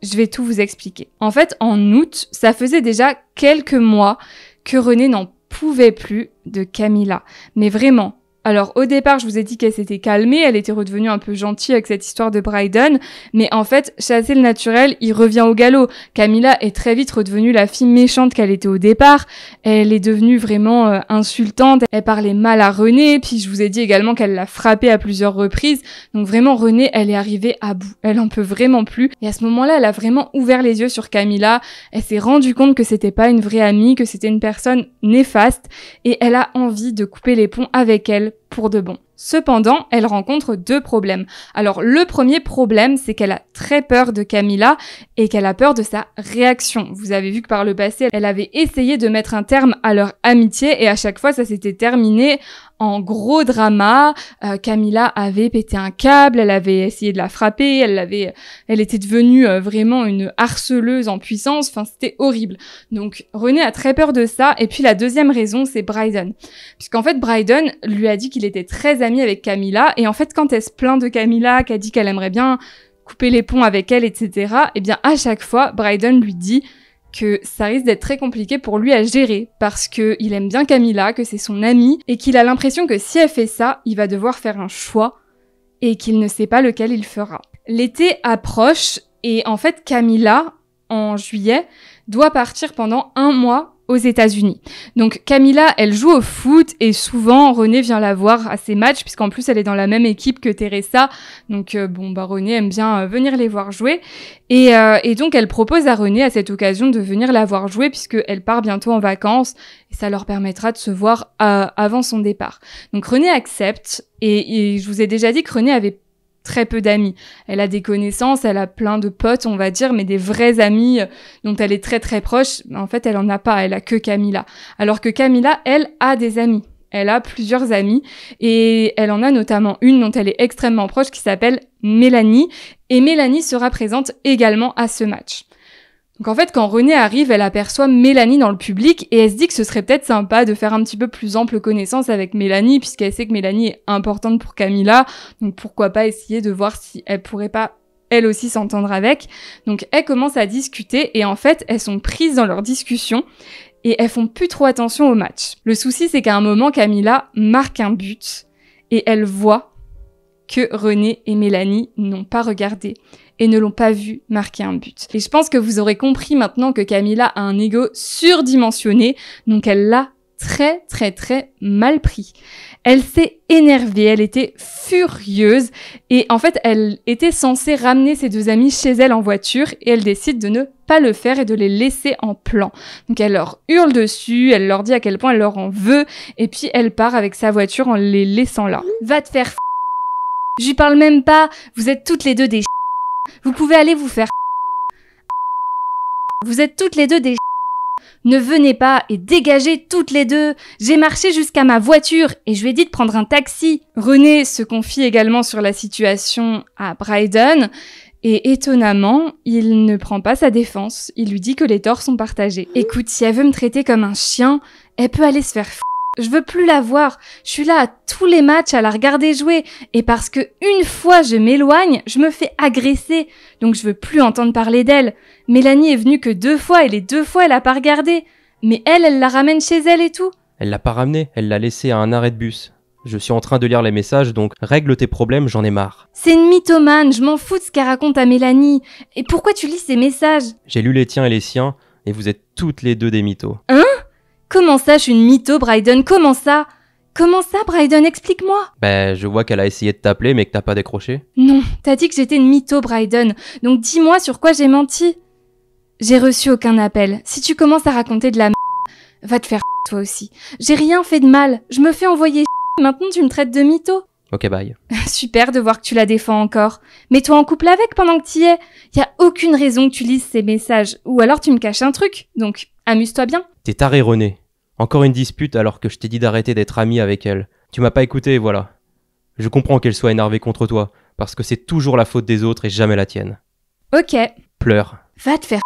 Je vais tout vous expliquer. En fait, en août, ça faisait déjà quelques mois que Renae n'en pouvait plus de Camila, mais vraiment. Alors au départ, je vous ai dit qu'elle s'était calmée, elle était redevenue un peu gentille avec cette histoire de Brayden, mais en fait, chasser le naturel, il revient au galop. Camila est très vite redevenue la fille méchante qu'elle était au départ, elle est devenue vraiment euh, insultante, elle parlait mal à Renae, puis je vous ai dit également qu'elle l'a frappée à plusieurs reprises, donc vraiment Renae, elle est arrivée à bout, elle en peut vraiment plus, et à ce moment-là, elle a vraiment ouvert les yeux sur Camila, elle s'est rendue compte que c'était pas une vraie amie, que c'était une personne néfaste, et elle a envie de couper les ponts avec elle, pour de bon. Cependant, elle rencontre deux problèmes. Alors, le premier problème, c'est qu'elle a très peur de Camila et qu'elle a peur de sa réaction. Vous avez vu que par le passé, elle avait essayé de mettre un terme à leur amitié et à chaque fois, ça s'était terminé en gros drama. Euh, Camila avait pété un câble, elle avait essayé de la frapper, elle l'avait, elle était devenue euh, vraiment une harceleuse en puissance. Enfin, c'était horrible. Donc Renae a très peur de ça. Et puis la deuxième raison, c'est Brayden, puisqu'en fait Brayden lui a dit qu'il était très ami avec Camila. Et en fait, quand elle se plaint de Camila, qu'elle dit qu'elle aimerait bien couper les ponts avec elle, et cetera. Eh bien, à chaque fois, Brayden lui dit que ça risque d'être très compliqué pour lui à gérer, parce qu'il aime bien Camila, que c'est son amie, et qu'il a l'impression que si elle fait ça, il va devoir faire un choix, et qu'il ne sait pas lequel il fera. L'été approche, et en fait, Camila, en juillet, doit partir pendant un mois aux États-Unis. Donc Camila, elle joue au foot, et souvent Renae vient la voir à ses matchs, puisqu'en plus elle est dans la même équipe que Teresa. Donc euh, bon bah Renae aime bien euh, venir les voir jouer, et, euh, et donc elle propose à Renae à cette occasion de venir la voir jouer, puisqu'elle part bientôt en vacances et ça leur permettra de se voir euh, avant son départ. Donc Renae accepte, et, et je vous ai déjà dit que Renae avait très peu d'amis. Elle a des connaissances, elle a plein de potes, on va dire, mais des vrais amis dont elle est très très proche, en fait, elle en a pas, elle a que Camila. Alors que Camila, elle a des amis. Elle a plusieurs amies, et elle en a notamment une dont elle est extrêmement proche qui s'appelle Mélanie, et Mélanie sera présente également à ce match. Donc en fait, quand Renae arrive, elle aperçoit Mélanie dans le public, et elle se dit que ce serait peut-être sympa de faire un petit peu plus ample connaissance avec Mélanie, puisqu'elle sait que Mélanie est importante pour Camila, donc pourquoi pas essayer de voir si elle pourrait pas elle aussi s'entendre avec. Donc elles commencent à discuter, et en fait, elles sont prises dans leur discussion, et elles font plus trop attention au match. Le souci, c'est qu'à un moment, Camila marque un but, et elle voit que Renae et Mélanie n'ont pas regardé et ne l'ont pas vu marquer un but. Et je pense que vous aurez compris maintenant que Camila a un ego surdimensionné, donc elle l'a très très très mal pris. Elle s'est énervée, elle était furieuse, et en fait elle était censée ramener ses deux amis chez elle en voiture, et elle décide de ne pas le faire et de les laisser en plan. Donc elle leur hurle dessus, elle leur dit à quel point elle leur en veut, et puis elle part avec sa voiture en les laissant là. Va te faire f***, j'y parle même pas, vous êtes toutes les deux des ch***. Vous pouvez aller vous faire. Vous êtes toutes les deux des. Ne venez pas et dégagez toutes les deux. J'ai marché jusqu'à ma voiture et je lui ai dit de prendre un taxi. Renae se confie également sur la situation à Brayden, et étonnamment, il ne prend pas sa défense. Il lui dit que les torts sont partagés. Écoute, si elle veut me traiter comme un chien, elle peut aller se faire f***. Je veux plus la voir. Je suis là à tous les matchs à la regarder jouer. Et parce que une fois je m'éloigne, je me fais agresser. Donc je veux plus entendre parler d'elle. Mélanie est venue que deux fois et les deux fois elle a pas regardé. Mais elle, elle la ramène chez elle et tout. Elle l'a pas ramenée. Elle l'a laissée à un arrêt de bus. Je suis en train de lire les messages, donc règle tes problèmes, j'en ai marre. C'est une mythomane. Je m'en fous de ce qu'elle raconte à Mélanie. Et pourquoi tu lis ces messages? J'ai lu les tiens et les siens, et vous êtes toutes les deux des mythos. Hein? Comment ça, je suis une mytho, Brayden? Comment ça? Comment ça, Brayden? Explique-moi. Ben, je vois qu'elle a essayé de t'appeler, mais que t'as pas décroché. Non, t'as dit que j'étais une mytho, Brayden. Donc dis-moi sur quoi j'ai menti. J'ai reçu aucun appel. Si tu commences à raconter de la m***, va te faire s***, toi aussi. J'ai rien fait de mal. Je me fais envoyer s***, maintenant tu me traites de mytho. Ok, bye. Super de voir que tu la défends encore. Mets-toi en couple avec pendant que t'y es. Y a aucune raison que tu lises ces messages. Ou alors tu me caches un truc. Donc, amuse-toi bien. T'es taré, Renae. Encore une dispute alors que je t'ai dit d'arrêter d'être amie avec elle. Tu m'as pas écouté, voilà. Je comprends qu'elle soit énervée contre toi, parce que c'est toujours la faute des autres et jamais la tienne. Ok. Pleure. Va te faire.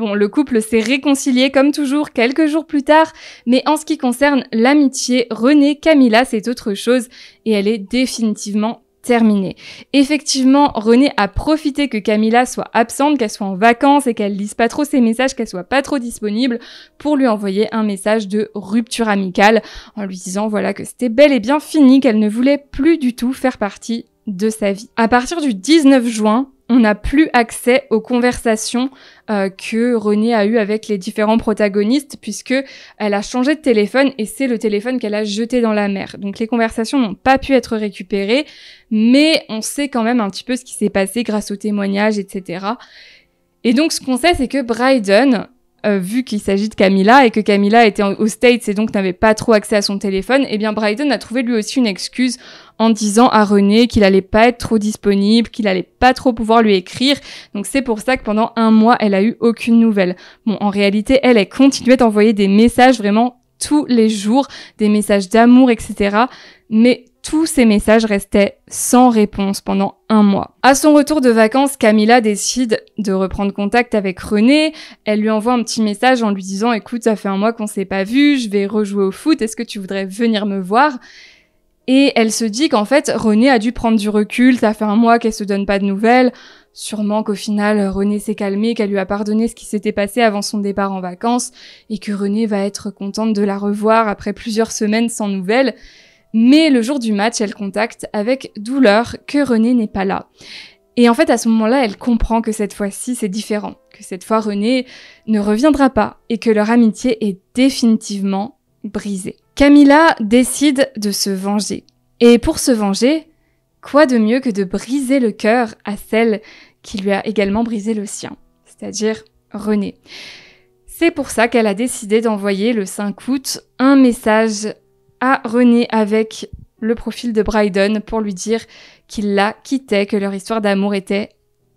Bon, le couple s'est réconcilié comme toujours quelques jours plus tard, mais en ce qui concerne l'amitié, Renae, Camila, c'est autre chose, et elle est définitivement terminée. Effectivement, Renae a profité que Camila soit absente, qu'elle soit en vacances et qu'elle lise pas trop ses messages, qu'elle soit pas trop disponible, pour lui envoyer un message de rupture amicale, en lui disant voilà que c'était bel et bien fini, qu'elle ne voulait plus du tout faire partie de sa vie. À partir du dix-neuf juin, on n'a plus accès aux conversations euh, que Renae a eues avec les différents protagonistes, puisque elle a changé de téléphone et c'est le téléphone qu'elle a jeté dans la mer. Donc les conversations n'ont pas pu être récupérées, mais on sait quand même un petit peu ce qui s'est passé grâce aux témoignages, et cetera. Et donc ce qu'on sait, c'est que Brayden, euh, vu qu'il s'agit de Camila et que Camila était en, aux States et donc n'avait pas trop accès à son téléphone, eh bien Brayden a trouvé lui aussi une excuse en disant à Renae qu'il allait pas être trop disponible, qu'il allait pas trop pouvoir lui écrire. Donc c'est pour ça que pendant un mois, elle a eu aucune nouvelle. Bon, en réalité, elle, elle continuait d'envoyer des messages vraiment tous les jours, des messages d'amour, et cetera. Mais tous ces messages restaient sans réponse pendant un mois. À son retour de vacances, Camila décide de reprendre contact avec Renae. Elle lui envoie un petit message en lui disant « Écoute, ça fait un mois qu'on s'est pas vu, je vais rejouer au foot, est-ce que tu voudrais venir me voir ?» Et elle se dit qu'en fait, Renae a dû prendre du recul, ça fait un mois qu'elle se donne pas de nouvelles. Sûrement qu'au final, Renae s'est calmée, qu'elle lui a pardonné ce qui s'était passé avant son départ en vacances, et que Renae va être contente de la revoir après plusieurs semaines sans nouvelles. Mais le jour du match, elle contacte avec douleur que Renae n'est pas là. Et en fait, à ce moment-là, elle comprend que cette fois-ci, c'est différent, que cette fois, Renae ne reviendra pas, et que leur amitié est définitivement brisée. Camila décide de se venger. Et pour se venger, quoi de mieux que de briser le cœur à celle qui lui a également brisé le sien, c'est-à-dire Renae. C'est pour ça qu'elle a décidé d'envoyer le cinq août un message à Renae avec le profil de Brayden pour lui dire qu'il la quittait, que leur histoire d'amour était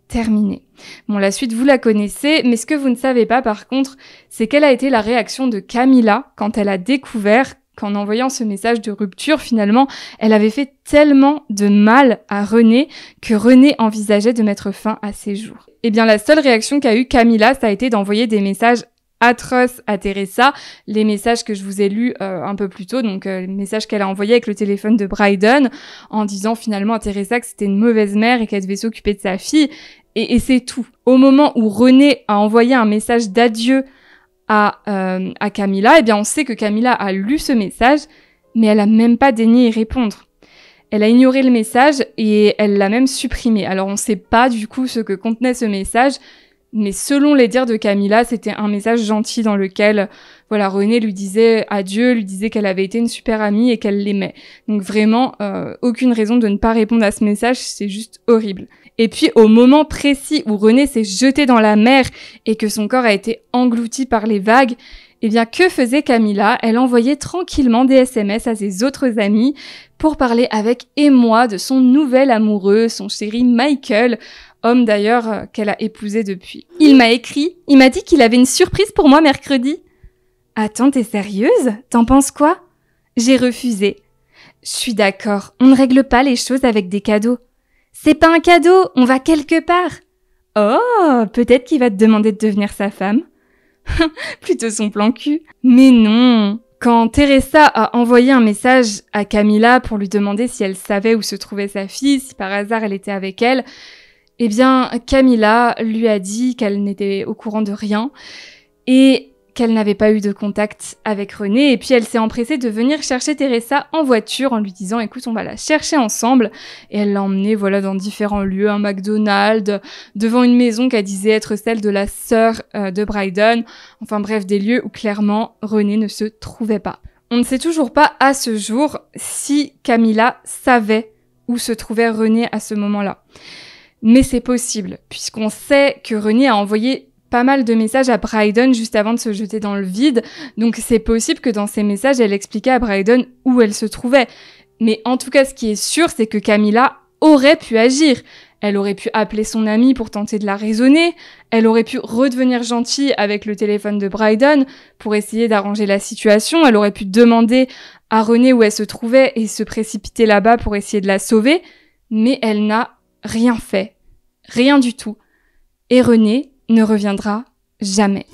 terminée. Bon, la suite, vous la connaissez, mais ce que vous ne savez pas par contre, c'est quelle a été la réaction de Camila quand elle a découvert qu'en envoyant ce message de rupture, finalement, elle avait fait tellement de mal à Renae que Renae envisageait de mettre fin à ses jours. Eh bien, la seule réaction qu'a eue Camila, ça a été d'envoyer des messages atroces à Teresa, les messages que je vous ai lus euh, un peu plus tôt, donc euh, les messages qu'elle a envoyés avec le téléphone de Brayden, en disant finalement à Teresa que c'était une mauvaise mère et qu'elle devait s'occuper de sa fille, et, et c'est tout. Au moment où Renae a envoyé un message d'adieu À, euh, à Camila, eh bien on sait que Camila a lu ce message, mais elle a même pas daigné y répondre. Elle a ignoré le message et elle l'a même supprimé. Alors on sait pas du coup ce que contenait ce message, mais selon les dires de Camila, c'était un message gentil dans lequel, voilà, Renae lui disait adieu, lui disait qu'elle avait été une super amie et qu'elle l'aimait. Donc vraiment, euh, aucune raison de ne pas répondre à ce message, c'est juste horrible. Et puis au moment précis où Renae s'est jetée dans la mer et que son corps a été englouti par les vagues, eh bien que faisait Camila? Elle envoyait tranquillement des S M S à ses autres amis pour parler avec émoi de son nouvel amoureux, son chéri Michael, homme d'ailleurs qu'elle a épousé depuis. « Il m'a écrit, il m'a dit qu'il avait une surprise pour moi mercredi. »« Attends, t'es sérieuse? T'en penses quoi ?»« J'ai refusé. »« Je suis d'accord, on ne règle pas les choses avec des cadeaux. »« C'est pas un cadeau, on va quelque part. »« Oh, peut-être qu'il va te demander de devenir sa femme. » »« Plutôt son plan cul. » »« Mais non !» Quand Teresa a envoyé un message à Camila pour lui demander si elle savait où se trouvait sa fille, si par hasard elle était avec elle, eh bien, Camila lui a dit qu'elle n'était au courant de rien et qu'elle n'avait pas eu de contact avec Renae. Et puis, elle s'est empressée de venir chercher Teresa en voiture en lui disant « Écoute, on va la chercher ensemble ». Et elle l'a emmenée, voilà, dans différents lieux, un McDonald's, devant une maison qu'elle disait être celle de la sœur euh, de Brayden. Enfin bref, des lieux où clairement Renae ne se trouvait pas. On ne sait toujours pas à ce jour si Camila savait où se trouvait Renae à ce moment-là. Mais c'est possible, puisqu'on sait que Renae a envoyé pas mal de messages à Brayden juste avant de se jeter dans le vide, donc c'est possible que dans ces messages, elle expliquait à Brayden où elle se trouvait. Mais en tout cas, ce qui est sûr, c'est que Camila aurait pu agir. Elle aurait pu appeler son amie pour tenter de la raisonner, elle aurait pu redevenir gentille avec le téléphone de Brayden pour essayer d'arranger la situation, elle aurait pu demander à Renae où elle se trouvait et se précipiter là-bas pour essayer de la sauver, mais elle n'a rien fait, rien du tout, et Renae ne reviendra jamais.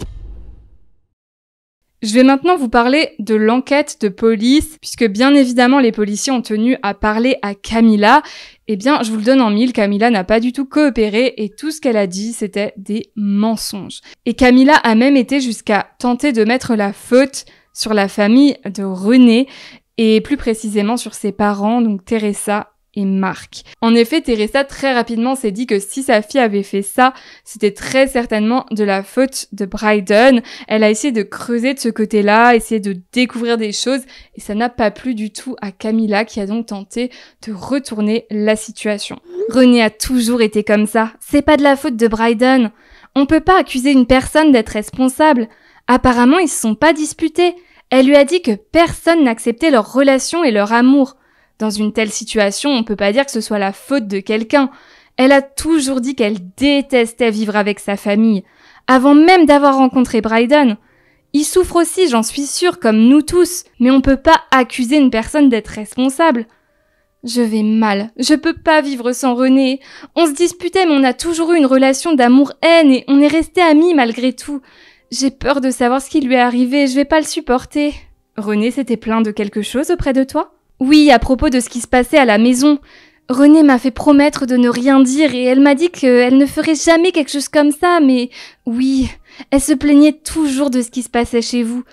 Je vais maintenant vous parler de l'enquête de police, puisque bien évidemment les policiers ont tenu à parler à Camila. Eh bien, je vous le donne en mille, Camila n'a pas du tout coopéré et tout ce qu'elle a dit, c'était des mensonges. Et Camila a même été jusqu'à tenter de mettre la faute sur la famille de Renae, et plus précisément sur ses parents, donc Teresa et Marc. En effet, Teresa très rapidement s'est dit que si sa fille avait fait ça, c'était très certainement de la faute de Brayden. Elle a essayé de creuser de ce côté-là, essayé de découvrir des choses, et ça n'a pas plu du tout à Camila, qui a donc tenté de retourner la situation. Renae a toujours été comme ça. C'est pas de la faute de Brayden. On peut pas accuser une personne d'être responsable. Apparemment, ils se sont pas disputés. Elle lui a dit que personne n'acceptait leur relation et leur amour. Dans une telle situation, on peut pas dire que ce soit la faute de quelqu'un. Elle a toujours dit qu'elle détestait vivre avec sa famille, avant même d'avoir rencontré Brayden. « Il souffre aussi, j'en suis sûre, comme nous tous, mais on peut pas accuser une personne d'être responsable. Je vais mal, je peux pas vivre sans Renae. On se disputait mais on a toujours eu une relation d'amour-haine et on est restés amis malgré tout. J'ai peur de savoir ce qui lui est arrivé, je vais pas le supporter. Renae s'était plaint de quelque chose auprès de toi? Oui, à propos de ce qui se passait à la maison. Renae m'a fait promettre de ne rien dire et elle m'a dit qu'elle ne ferait jamais quelque chose comme ça, mais oui, elle se plaignait toujours de ce qui se passait chez vous.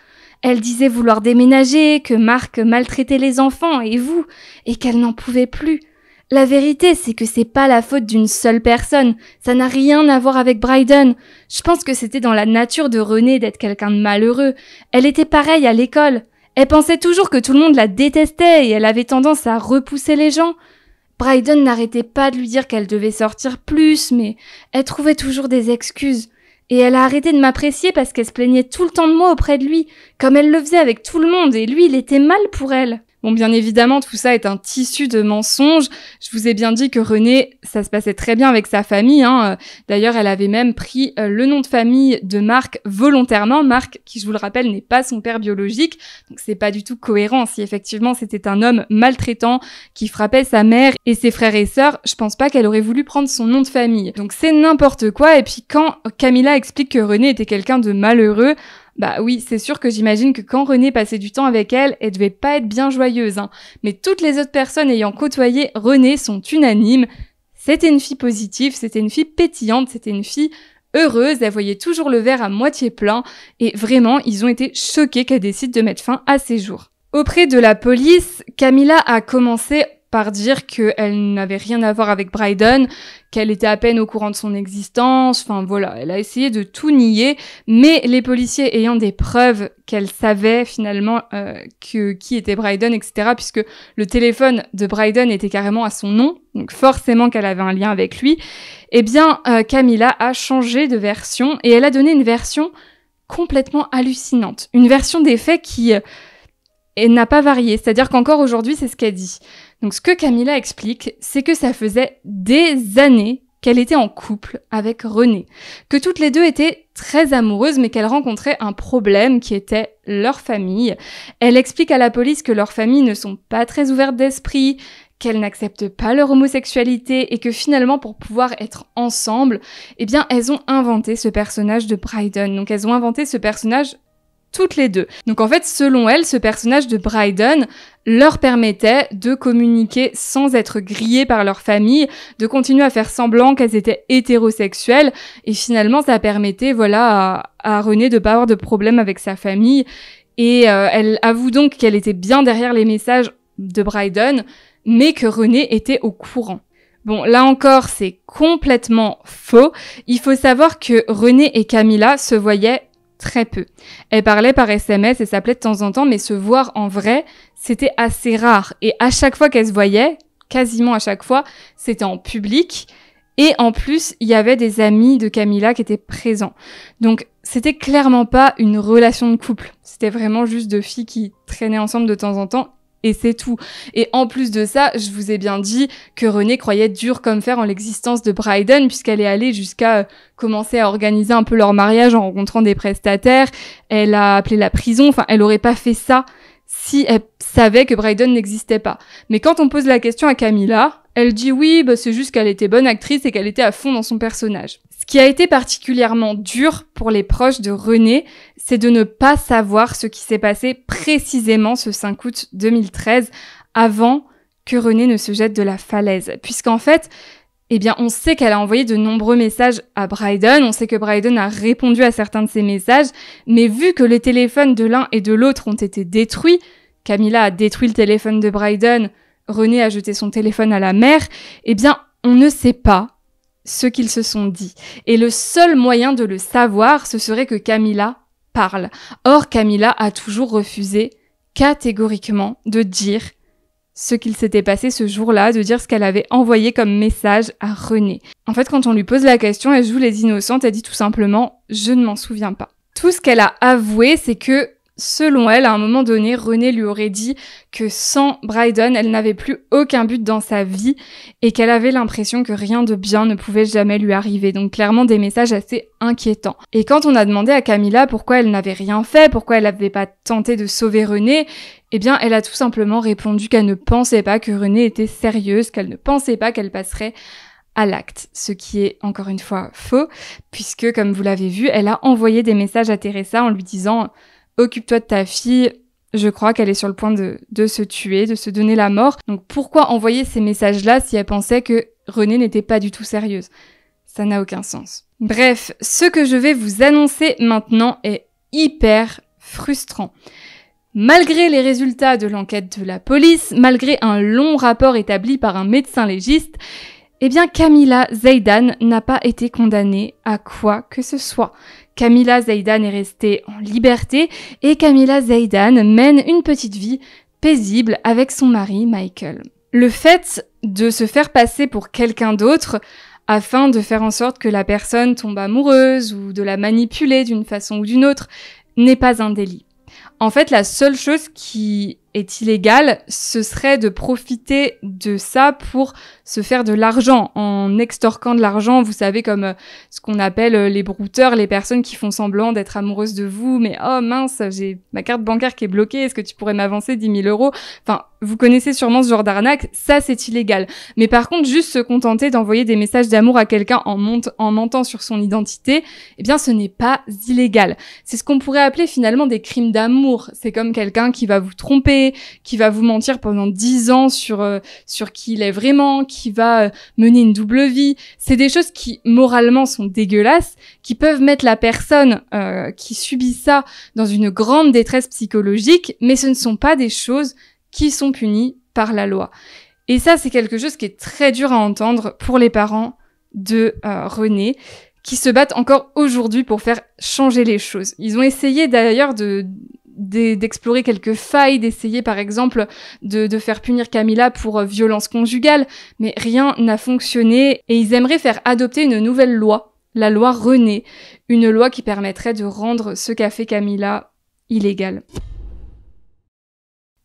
Elle disait vouloir déménager, que Marc maltraitait les enfants et vous, et qu'elle n'en pouvait plus. La vérité, c'est que c'est pas la faute d'une seule personne, ça n'a rien à voir avec Brayden. Je pense que c'était dans la nature de Renae d'être quelqu'un de malheureux. Elle était pareille à l'école. Elle pensait toujours que tout le monde la détestait et elle avait tendance à repousser les gens. Brayden n'arrêtait pas de lui dire qu'elle devait sortir plus, mais elle trouvait toujours des excuses. Et elle a arrêté de m'apprécier parce qu'elle se plaignait tout le temps de moi auprès de lui, comme elle le faisait avec tout le monde, et lui, il était mal pour elle. Bon, bien évidemment, tout ça est un tissu de mensonges. Je vous ai bien dit que Renae, ça se passait très bien avec sa famille, hein. D'ailleurs, elle avait même pris le nom de famille de Marc volontairement. Marc, qui, je vous le rappelle, n'est pas son père biologique. Donc, c'est pas du tout cohérent. Si effectivement, c'était un homme maltraitant qui frappait sa mère et ses frères et sœurs, je pense pas qu'elle aurait voulu prendre son nom de famille. Donc, c'est n'importe quoi. Et puis, quand Camila explique que Renae était quelqu'un de malheureux, bah oui, c'est sûr que j'imagine que quand Renae passait du temps avec elle, elle devait pas être bien joyeuse, hein. Mais toutes les autres personnes ayant côtoyé Renae sont unanimes. C'était une fille positive, c'était une fille pétillante, c'était une fille heureuse, elle voyait toujours le verre à moitié plein, et vraiment, ils ont été choqués qu'elle décide de mettre fin à ses jours. Auprès de la police, Camila a commencé par dire qu'elle n'avait rien à voir avec Brayden, qu'elle était à peine au courant de son existence, enfin voilà, elle a essayé de tout nier, mais les policiers ayant des preuves qu'elle savait finalement euh, que qui était Brayden, et cetera, puisque le téléphone de Brayden était carrément à son nom, donc forcément qu'elle avait un lien avec lui, eh bien euh, Camila a changé de version, et elle a donné une version complètement hallucinante, une version des faits qui... Euh, et n'a pas varié, c'est-à-dire qu'encore aujourd'hui, c'est ce qu'elle dit. Donc ce que Camila explique, c'est que ça faisait des années qu'elle était en couple avec Renae, que toutes les deux étaient très amoureuses, mais qu'elles rencontraient un problème qui était leur famille. Elle explique à la police que leurs familles ne sont pas très ouvertes d'esprit, qu'elles n'acceptent pas leur homosexualité, et que finalement, pour pouvoir être ensemble, eh bien, elles ont inventé ce personnage de Brayden. Donc elles ont inventé ce personnage toutes les deux. Donc en fait, selon elle, ce personnage de Brayden leur permettait de communiquer sans être grillées par leur famille, de continuer à faire semblant qu'elles étaient hétérosexuelles, et finalement ça permettait, voilà, à, à Renae de pas avoir de problème avec sa famille, et euh, elle avoue donc qu'elle était bien derrière les messages de Brayden, mais que Renae était au courant. Bon, là encore, c'est complètement faux. Il faut savoir que Renae et Camila se voyaient très peu. Elle parlait par S M S et s'appelait de temps en temps, mais se voir en vrai, c'était assez rare. Et à chaque fois qu'elle se voyait, quasiment à chaque fois, c'était en public. Et en plus, il y avait des amis de Camila qui étaient présents. Donc, c'était clairement pas une relation de couple. C'était vraiment juste deux filles qui traînaient ensemble de temps en temps. Et c'est tout. Et en plus de ça, je vous ai bien dit que Renae croyait dur comme fer en l'existence de Brayden, puisqu'elle est allée jusqu'à commencer à organiser un peu leur mariage en rencontrant des prestataires. Elle a appelé la prison. Enfin, elle aurait pas fait ça si elle savait que Brayden n'existait pas. Mais quand on pose la question à Camila, elle dit oui, bah c'est juste qu'elle était bonne actrice et qu'elle était à fond dans son personnage. Ce qui a été particulièrement dur pour les proches de Renae, c'est de ne pas savoir ce qui s'est passé précisément ce cinq août deux mille treize, avant que Renae ne se jette de la falaise. Puisqu'en fait, eh bien, on sait qu'elle a envoyé de nombreux messages à Brayden, on sait que Brayden a répondu à certains de ses messages, mais vu que les téléphones de l'un et de l'autre ont été détruits, Camila a détruit le téléphone de Brayden, Renae a jeté son téléphone à la mer, eh bien, on ne sait pas ce qu'ils se sont dit. Et le seul moyen de le savoir, ce serait que Camila parle. Or, Camila a toujours refusé catégoriquement de dire ce qu'il s'était passé ce jour-là, de dire ce qu'elle avait envoyé comme message à Renae. En fait, quand on lui pose la question, elle joue les innocentes, elle dit tout simplement « je ne m'en souviens pas ». Tout ce qu'elle a avoué, c'est que Selon elle, à un moment donné, Renae lui aurait dit que sans Brayden, elle n'avait plus aucun but dans sa vie et qu'elle avait l'impression que rien de bien ne pouvait jamais lui arriver. Donc clairement des messages assez inquiétants. Et quand on a demandé à Camila pourquoi elle n'avait rien fait, pourquoi elle n'avait pas tenté de sauver Renae, eh bien elle a tout simplement répondu qu'elle ne pensait pas que Renae était sérieuse, qu'elle ne pensait pas qu'elle passerait à l'acte, ce qui est encore une fois faux, puisque comme vous l'avez vu, elle a envoyé des messages à Teresa en lui disant « Occupe-toi de ta fille, je crois qu'elle est sur le point de, de se tuer, de se donner la mort. » Donc pourquoi envoyer ces messages-là si elle pensait que Renae n'était pas du tout sérieuse? Ça n'a aucun sens. Bref, ce que je vais vous annoncer maintenant est hyper frustrant. Malgré les résultats de l'enquête de la police, malgré un long rapport établi par un médecin légiste, eh bien Camila Zaydan n'a pas été condamnée à quoi que ce soit. Camila Zaydan est restée en liberté et Camila Zaydan mène une petite vie paisible avec son mari Michael. Le fait de se faire passer pour quelqu'un d'autre afin de faire en sorte que la personne tombe amoureuse ou de la manipuler d'une façon ou d'une autre n'est pas un délit. En fait, la seule chose qui est illégale, ce serait de profiter de ça pour se faire de l'argent, en extorquant de l'argent, vous savez, comme ce qu'on appelle les brouteurs, les personnes qui font semblant d'être amoureuses de vous, mais oh mince, j'ai ma carte bancaire qui est bloquée, est-ce que tu pourrais m'avancer dix mille euros? Enfin, vous connaissez sûrement ce genre d'arnaque, ça c'est illégal. Mais par contre, juste se contenter d'envoyer des messages d'amour à quelqu'un en, en mentant sur son identité, eh bien ce n'est pas illégal. C'est ce qu'on pourrait appeler finalement des crimes d'amour, c'est comme quelqu'un qui va vous tromper, qui va vous mentir pendant dix ans sur euh, sur qui il est vraiment, qui va euh, mener une double vie. C'est des choses qui, moralement, sont dégueulasses, qui peuvent mettre la personne euh, qui subit ça dans une grande détresse psychologique, mais ce ne sont pas des choses qui sont punies par la loi. Et ça, c'est quelque chose qui est très dur à entendre pour les parents de euh, Renae, qui se battent encore aujourd'hui pour faire changer les choses. Ils ont essayé d'ailleurs de... d'explorer quelques failles, d'essayer par exemple de, de faire punir Camila pour euh, violence conjugale, mais rien n'a fonctionné et ils aimeraient faire adopter une nouvelle loi, la loi Renae, une loi qui permettrait de rendre ce qu'a fait Camila illégal.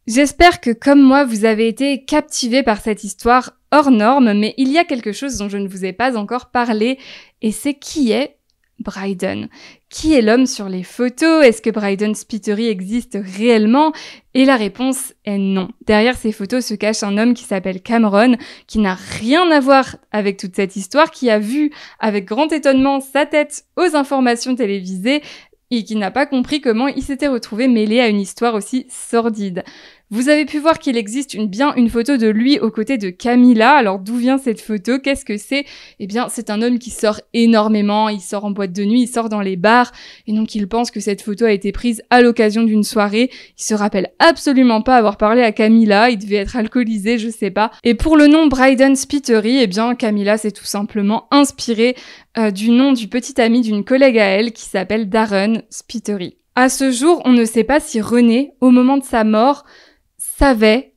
J'espère que comme moi vous avez été captivés par cette histoire hors norme, mais il y a quelque chose dont je ne vous ai pas encore parlé et c'est qui est Brayden. Qui est l'homme sur les photos? Est-ce que Brayden Spiteri existe réellement? Et la réponse est non. Derrière ces photos se cache un homme qui s'appelle Cameron, qui n'a rien à voir avec toute cette histoire, qui a vu avec grand étonnement sa tête aux informations télévisées et qui n'a pas compris comment il s'était retrouvé mêlé à une histoire aussi sordide. Vous avez pu voir qu'il existe une, bien une photo de lui aux côtés de Camila. Alors d'où vient cette photo? Qu'est-ce que c'est? Eh bien c'est un homme qui sort énormément, il sort en boîte de nuit, il sort dans les bars, et donc il pense que cette photo a été prise à l'occasion d'une soirée. Il se rappelle absolument pas avoir parlé à Camila, il devait être alcoolisé, je sais pas. Et pour le nom Brayden Spiteri, eh bien Camila s'est tout simplement inspirée euh, du nom du petit ami d'une collègue à elle qui s'appelle Darren Spiteri. À ce jour, on ne sait pas si Renae, au moment de sa mort, savait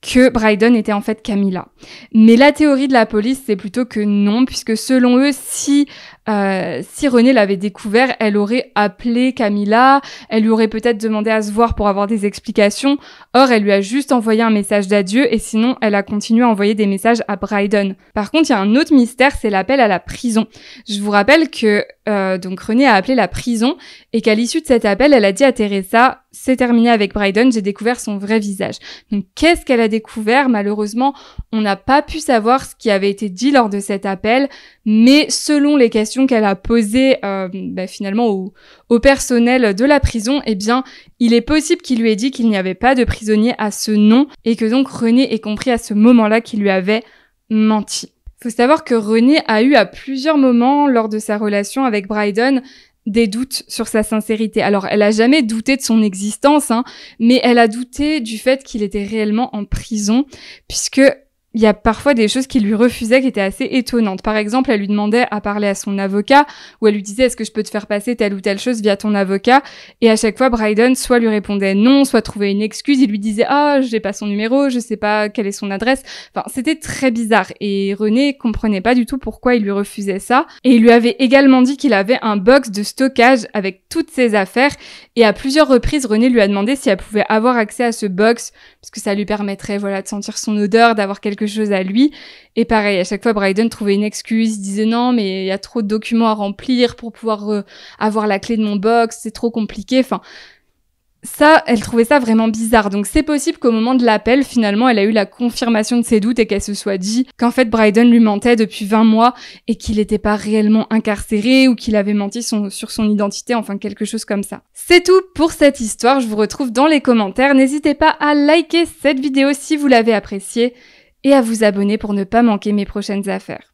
que Brayden était en fait Camila. Mais la théorie de la police, c'est plutôt que non, puisque selon eux, si euh, si Renae l'avait découvert, elle aurait appelé Camila, elle lui aurait peut-être demandé à se voir pour avoir des explications, or elle lui a juste envoyé un message d'adieu, et sinon elle a continué à envoyer des messages à Brayden. Par contre, il y a un autre mystère, c'est l'appel à la prison. Je vous rappelle que euh, donc Renae a appelé la prison, et qu'à l'issue de cet appel, elle a dit à Teresa: c'est terminé avec Brayden, j'ai découvert son vrai visage. Donc qu'est-ce qu'elle a découvert? Malheureusement, on n'a pas pu savoir ce qui avait été dit lors de cet appel, mais selon les questions qu'elle a posées euh, bah, finalement au, au personnel de la prison, eh bien, il est possible qu'il lui ait dit qu'il n'y avait pas de prisonnier à ce nom et que donc Renae ait compris à ce moment-là qu'il lui avait menti. Faut savoir que Renae a eu à plusieurs moments lors de sa relation avec Brayden des doutes sur sa sincérité. Alors, elle a jamais douté de son existence, hein, mais elle a douté du fait qu'il était réellement en prison, puisque il y a parfois des choses qu'il lui refusait qui étaient assez étonnantes. Par exemple, elle lui demandait à parler à son avocat, ou elle lui disait « Est-ce que je peux te faire passer telle ou telle chose via ton avocat ?» Et à chaque fois, Brayden soit lui répondait non, soit trouvait une excuse. Il lui disait « Ah, j'ai pas son numéro, je sais pas quelle est son adresse. » Enfin, c'était très bizarre. Et Renae comprenait pas du tout pourquoi il lui refusait ça. Et il lui avait également dit qu'il avait un box de stockage avec toutes ses affaires. Et à plusieurs reprises, Renae lui a demandé si elle pouvait avoir accès à ce box, parce que ça lui permettrait, voilà, de sentir son odeur, d'avoir quelque chose à lui. Et pareil, à chaque fois Brayden trouvait une excuse, il disait non mais il y a trop de documents à remplir pour pouvoir euh, avoir la clé de mon box, c'est trop compliqué. Enfin, ça, elle trouvait ça vraiment bizarre. Donc c'est possible qu'au moment de l'appel, finalement, elle a eu la confirmation de ses doutes et qu'elle se soit dit qu'en fait Brayden lui mentait depuis vingt mois et qu'il n'était pas réellement incarcéré ou qu'il avait menti son, sur son identité, enfin quelque chose comme ça. C'est tout pour cette histoire, je vous retrouve dans les commentaires. N'hésitez pas à liker cette vidéo si vous l'avez appréciée et à vous abonner pour ne pas manquer mes prochaines affaires.